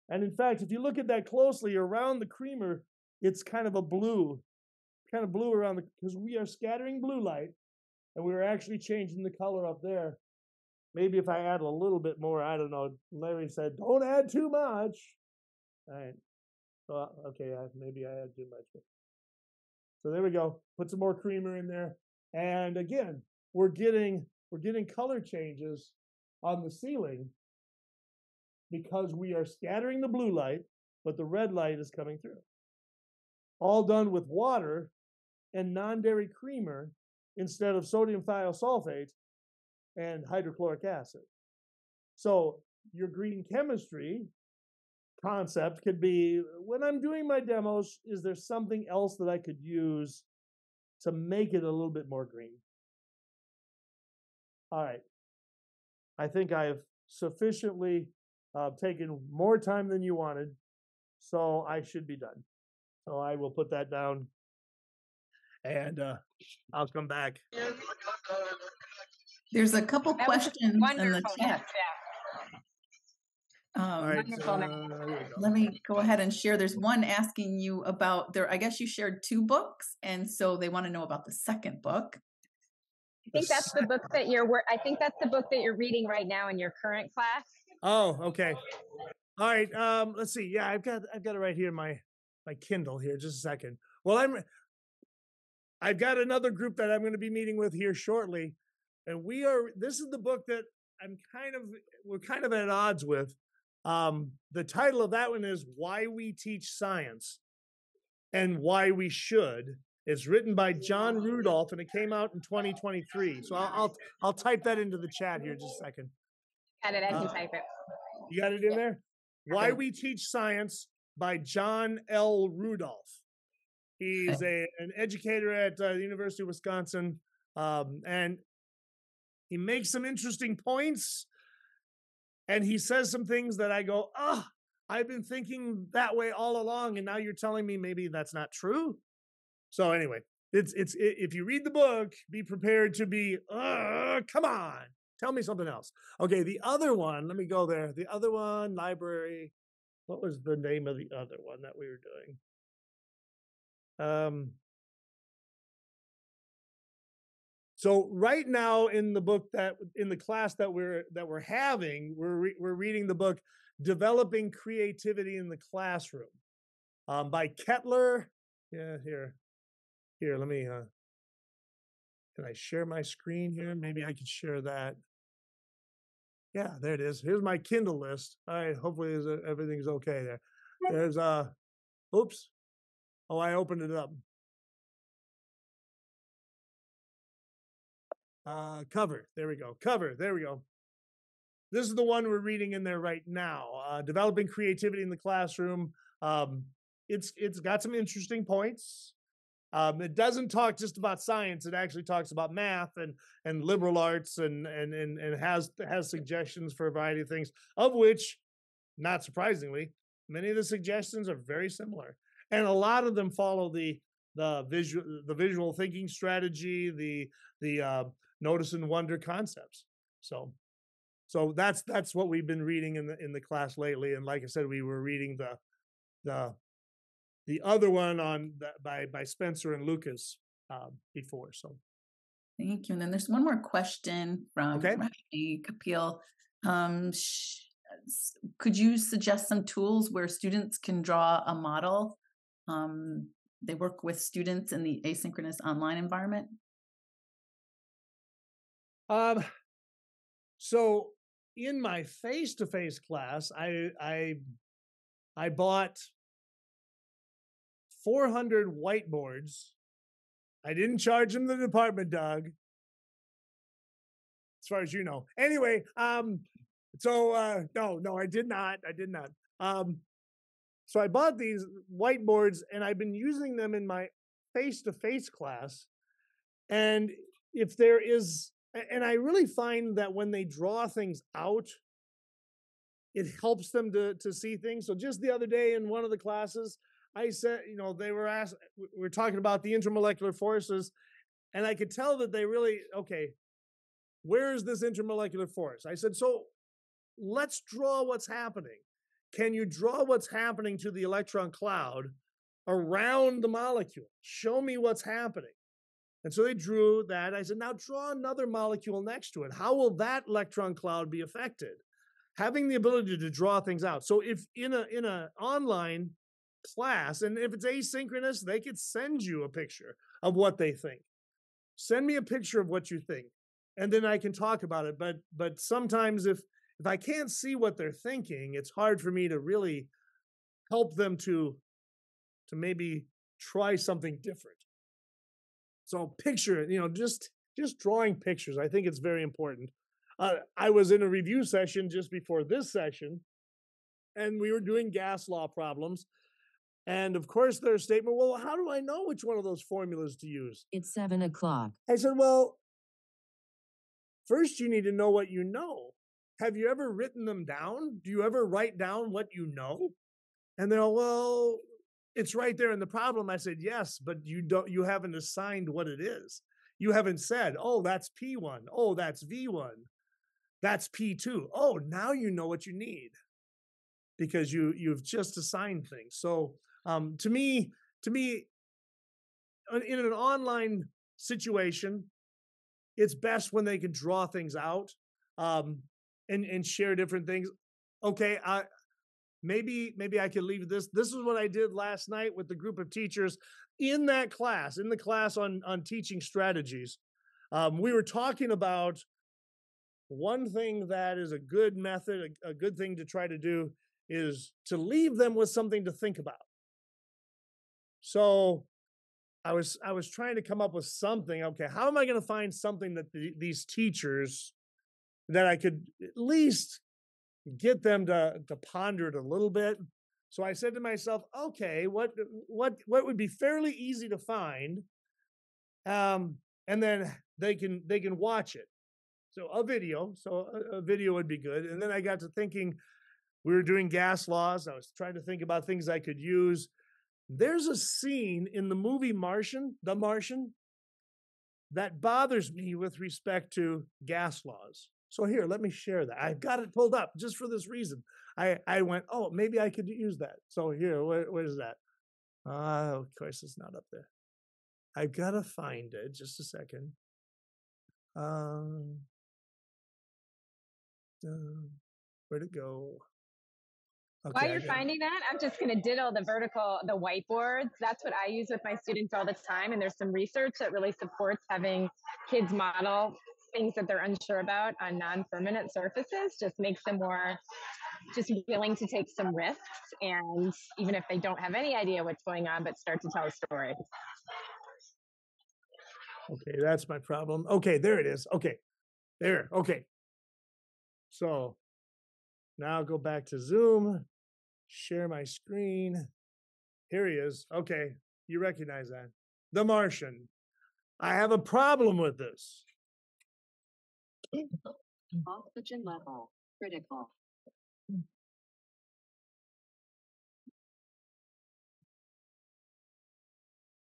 And in fact, if you look at that closely around the creamer, it's kind of a blue. Kind of blue around the, because we are scattering blue light and we're actually changing the color up there. Maybe if I add a little bit more, I don't know. Larry said, don't add too much. All right. Well, okay, maybe I add too much. So there we go. Put some more creamer in there. And again, we're getting we're getting color changes on the ceiling because we are scattering the blue light, but the red light is coming through. all done with water and non-dairy creamer instead of sodium thiosulfate and hydrochloric acid. So your green chemistry concept could be, when I'm doing my demos, is there something else that I could use to make it a little bit more green? All right. I think I've sufficiently uh, taken more time than you wanted, so I should be done. So I will put that down, and uh, I'll come back. There's a couple that questions in the chat. Um, right, uh, let me go ahead and share. There's one asking you about there. I guess you shared two books, and so they want to know about the second book. I think that's the book that you're. I think that's the book that you're reading right now in your current class. Oh, okay. All right. Um, let's see. Yeah, I've got. I've got it right here in my my Kindle here. Just a second. Well, I'm. I've got another group that I'm going to be meeting with here shortly, and we are. This is the book that I'm kind of. We're kind of at odds with. Um, the title of that one is "Why We Teach Science and Why We Should." It's written by John Rudolph, and it came out in twenty twenty-three. So I'll I'll, I'll type that into the chat here just a second. Got it. I can uh, type it. You got it in yeah. there? Why We Teach Science by John L. Rudolph. He's a, an educator at uh, the University of Wisconsin, um, and he makes some interesting points, and he says some things that I go, oh, I've been thinking that way all along, and now you're telling me maybe that's not true? So anyway, it's it's it, if you read the book, be prepared to be, uh, come on, tell me something else. Okay, the other one, let me go there. The other one, library. What was the name of the other one that we were doing? Um. So right now in the book that in the class that we're that we're having, we're re we're reading the book "Developing Creativity in the Classroom" um, by Kettler. Yeah, here. Here, let me, uh, can I share my screen here? Maybe I could share that. Yeah, there it is. Here's my Kindle list. All right, hopefully everything's okay there. There's, uh, oops. Oh, I opened it up. Uh, cover, there we go. Cover, there we go. This is the one we're reading in there right now. Uh, Developing Creativity in the Classroom. Um, it's it's got some interesting points. Um, it doesn't talk just about science. It actually talks about math and and liberal arts and and and and has has suggestions for a variety of things, of which, not surprisingly, many of the suggestions are very similar, and a lot of them follow the the visual the visual thinking strategy, the the uh, notice and wonder concepts. So, so that's that's what we've been reading in the in the class lately. And like I said, we were reading the the The other one on by by Spencer and Lucas um, before. So, thank you. And then there's one more question from okay. Rashini Kapil. Um, could you suggest some tools where students can draw a model? Um, they work with students in the asynchronous online environment. Um, so in my face-to-face class, I I I bought four hundred whiteboards. I didn't charge them the department, Doug, as far as you know. Anyway, um, so uh, no, no, I did not. I did not. Um, so I bought these whiteboards, and I've been using them in my face-to-face class. And if there is, and I really find that when they draw things out, it helps them to to see things. So just the other day in one of the classes, I said, you know, they were asked, we we're talking about the intermolecular forces, and I could tell that they really, okay, where is this intermolecular force? I said, so let's draw what's happening. Can you draw what's happening to the electron cloud around the molecule? Show me what's happening. And so they drew that. I said, now draw another molecule next to it. How will that electron cloud be affected? Having the ability to draw things out. So if in a in a online class, and if it's asynchronous, they could send you a picture of what they think. Send me a picture of what you think, and then I can talk about it. But but sometimes if if I can't see what they're thinking, it's hard for me to really help them to to maybe try something different. So picture, you know, just just drawing pictures. I think it's very important. Uh, I was in a review session just before this session, and we were doing gas law problems. And of course, their statement, well, how do I know which one of those formulas to use? It's seven o'clock. I said, well, first you need to know what you know. Have you ever written them down? Do you ever write down what you know? And they're all, well, it's right there in the problem. I said, yes, but you don't, you haven't assigned what it is. You haven't said, oh, that's P one. Oh, that's V one. That's P two. Oh, now you know what you need because you, you've just assigned things. So um, to me, to me, in an online situation, it's best when they can draw things out um, and, and share different things. Okay, I, maybe maybe I can leave this. This is what I did last night with the group of teachers in that class, in the class on, on teaching strategies. Um, we were talking about one thing that is a good method, a, a good thing to try to do is to leave them with something to think about. So I was I was trying to come up with something. Okay, how am I going to find something that the, these teachers that I could at least get them to, to ponder it a little bit? So I said to myself, okay, what what what would be fairly easy to find, um, and then they can they can watch it. So a video, so a, a video would be good. And then I got to thinking, we were doing gas laws. I was trying to think about things I could use. There's a scene in the movie Martian, The Martian, that bothers me with respect to gas laws. So here, let me share that. I've got it pulled up just for this reason. I, I went, oh, maybe I could use that. So here, where, where is that? Uh, of course, it's not up there. I've got to find it. Just a second. Um, uh, where'd it go? Okay, While you're finding that, I'm just going to diddle the vertical, the whiteboards. That's what I use with my students all the time. And there's some research that really supports having kids model things that they're unsure about on non-permanent surfaces. Just makes them more just willing to take some risks. And even if they don't have any idea what's going on, but start to tell a story. Okay, that's my problem. Okay, there it is. Okay, there. Okay. So now go back to Zoom, share my screen. Here he is. Okay, you recognize that. The Martian. I have a problem with this. Oxygen level critical.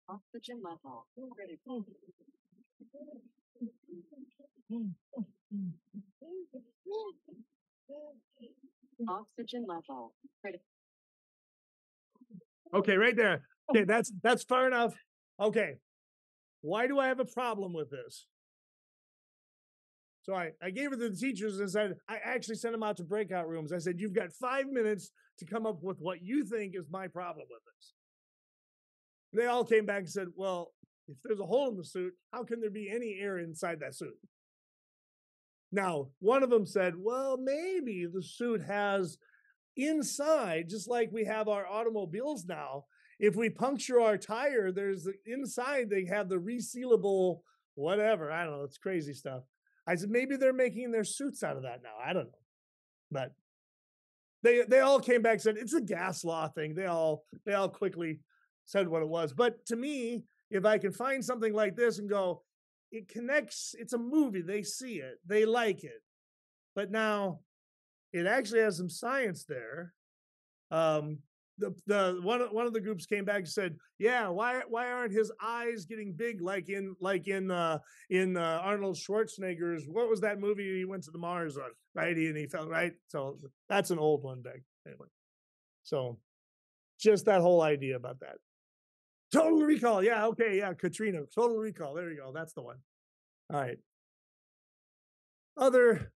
Oxygen level critical. Oxygen level critical. Okay, right there. Okay, that's that's far enough. Okay. Why do I have a problem with this? So I, I gave it to the teachers and said, I actually sent them out to breakout rooms. I said, you've got five minutes to come up with what you think is my problem with this. And they all came back and said, well, if there's a hole in the suit, how can there be any air inside that suit? Now, one of them said, well, maybe the suit has inside, just like we have our automobiles now. If we puncture our tire, there's the, inside, they have the resealable whatever. I don't know. It's crazy stuff. I said, maybe they're making their suits out of that now. I don't know. But they they all came back and said, it's a gas law thing. They all they all quickly said what it was. But to me, if I can find something like this and go, it connects, it's a movie, they see it, they like it. But now it actually has some science there. Um, the the one one of the groups came back and said, yeah, why why aren't his eyes getting big like in like in uh, in uh, Arnold Schwarzenegger's, what was that movie he went to the Mars on, right? He, and he felt right. So that's an old one back anyway. So just that whole idea about that. Total Recall. Yeah. Okay. Yeah. Katrina. Total Recall. There you go. That's the one. All right. Other,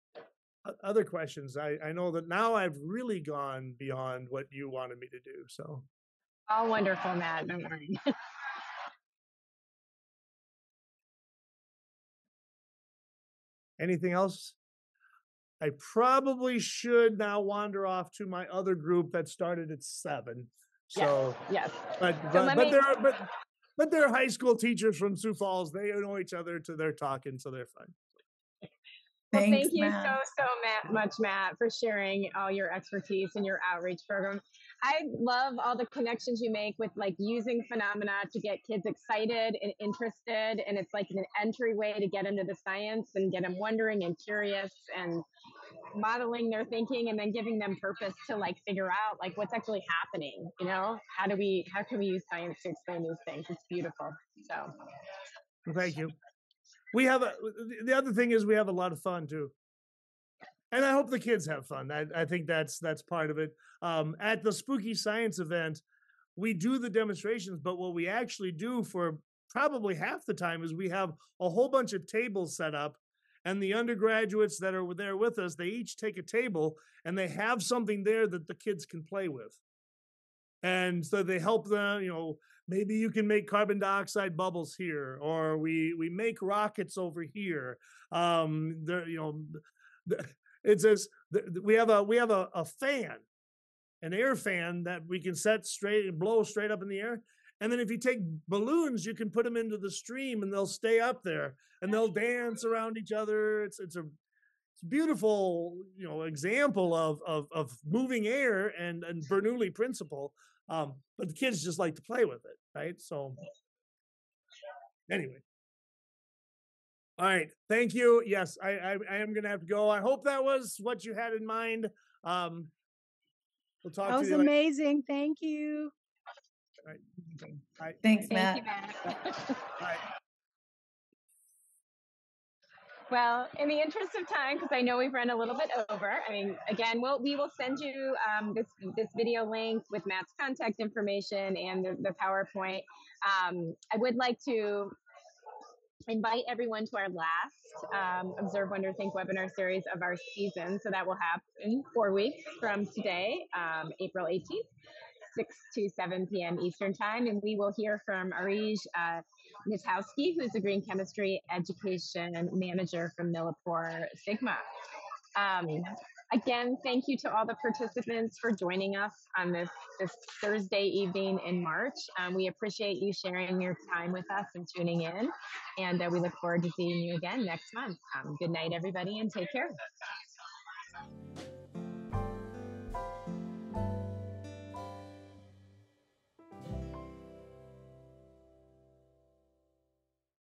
other questions. I, I know that now I've really gone beyond what you wanted me to do. So. Oh, wonderful, Matt. Don't worry. Anything else? I probably should now wander off to my other group that started at seven. So yes, yes. but so but, but me... there are but but there are high school teachers from Sioux Falls. They know each other to their talking, so they're fine. Well, Thanks, thank you Matt. so, so Matt, much, Matt, for sharing all your expertise and your outreach program. I love all the connections you make with like using phenomena to get kids excited and interested. And it's like an entryway to get into the science and get them wondering and curious and modeling their thinking, and then giving them purpose to like figure out like what's actually happening. You know, how do we, how can we use science to explain these things? It's beautiful. So thank you. We have a, the other thing is we have a lot of fun too. And I hope the kids have fun. I, I think that's, that's part of it. Um, at the Spooky Science event, we do the demonstrations, but what we actually do for probably half the time is we have a whole bunch of tables set up, and the undergraduates that are there with us, they each take a table and they have something there that the kids can play with. And so they help them, you know, maybe you can make carbon dioxide bubbles here, or we, we make rockets over here. Um, there, you know, it says we have a, we have a, a fan, an air fan that we can set straight and blow straight up in the air. And then if you take balloons, you can put them into the stream and they'll stay up there and they'll dance around each other. It's, it's a, beautiful, you know, example of, of, of moving air and, and Bernoulli principle. Um, but the kids just like to play with it. Right. So anyway. All right. Thank you. Yes, I, I, I am going to have to go. I hope that was what you had in mind. Um, we'll talk that to was you later. Amazing. Thank you. All right. All right. Thanks, Thank Matt. You, Matt. All right. Well, in the interest of time, because I know we've run a little bit over, I mean, again, we'll, we will send you um, this, this video link with Matt's contact information and the, the PowerPoint. Um, I would like to invite everyone to our last um, Observe, Wonder, Think webinar series of our season. So that will happen four weeks from today, um, April eighteenth, six to seven P M Eastern time. And we will hear from Areej uh, Nitowski, who's the Green Chemistry Education Manager from Millipore Sigma. Um, again, thank you to all the participants for joining us on this, this Thursday evening in March. Um, we appreciate you sharing your time with us and tuning in, and uh, we look forward to seeing you again next month. Um, good night, everybody, and take care.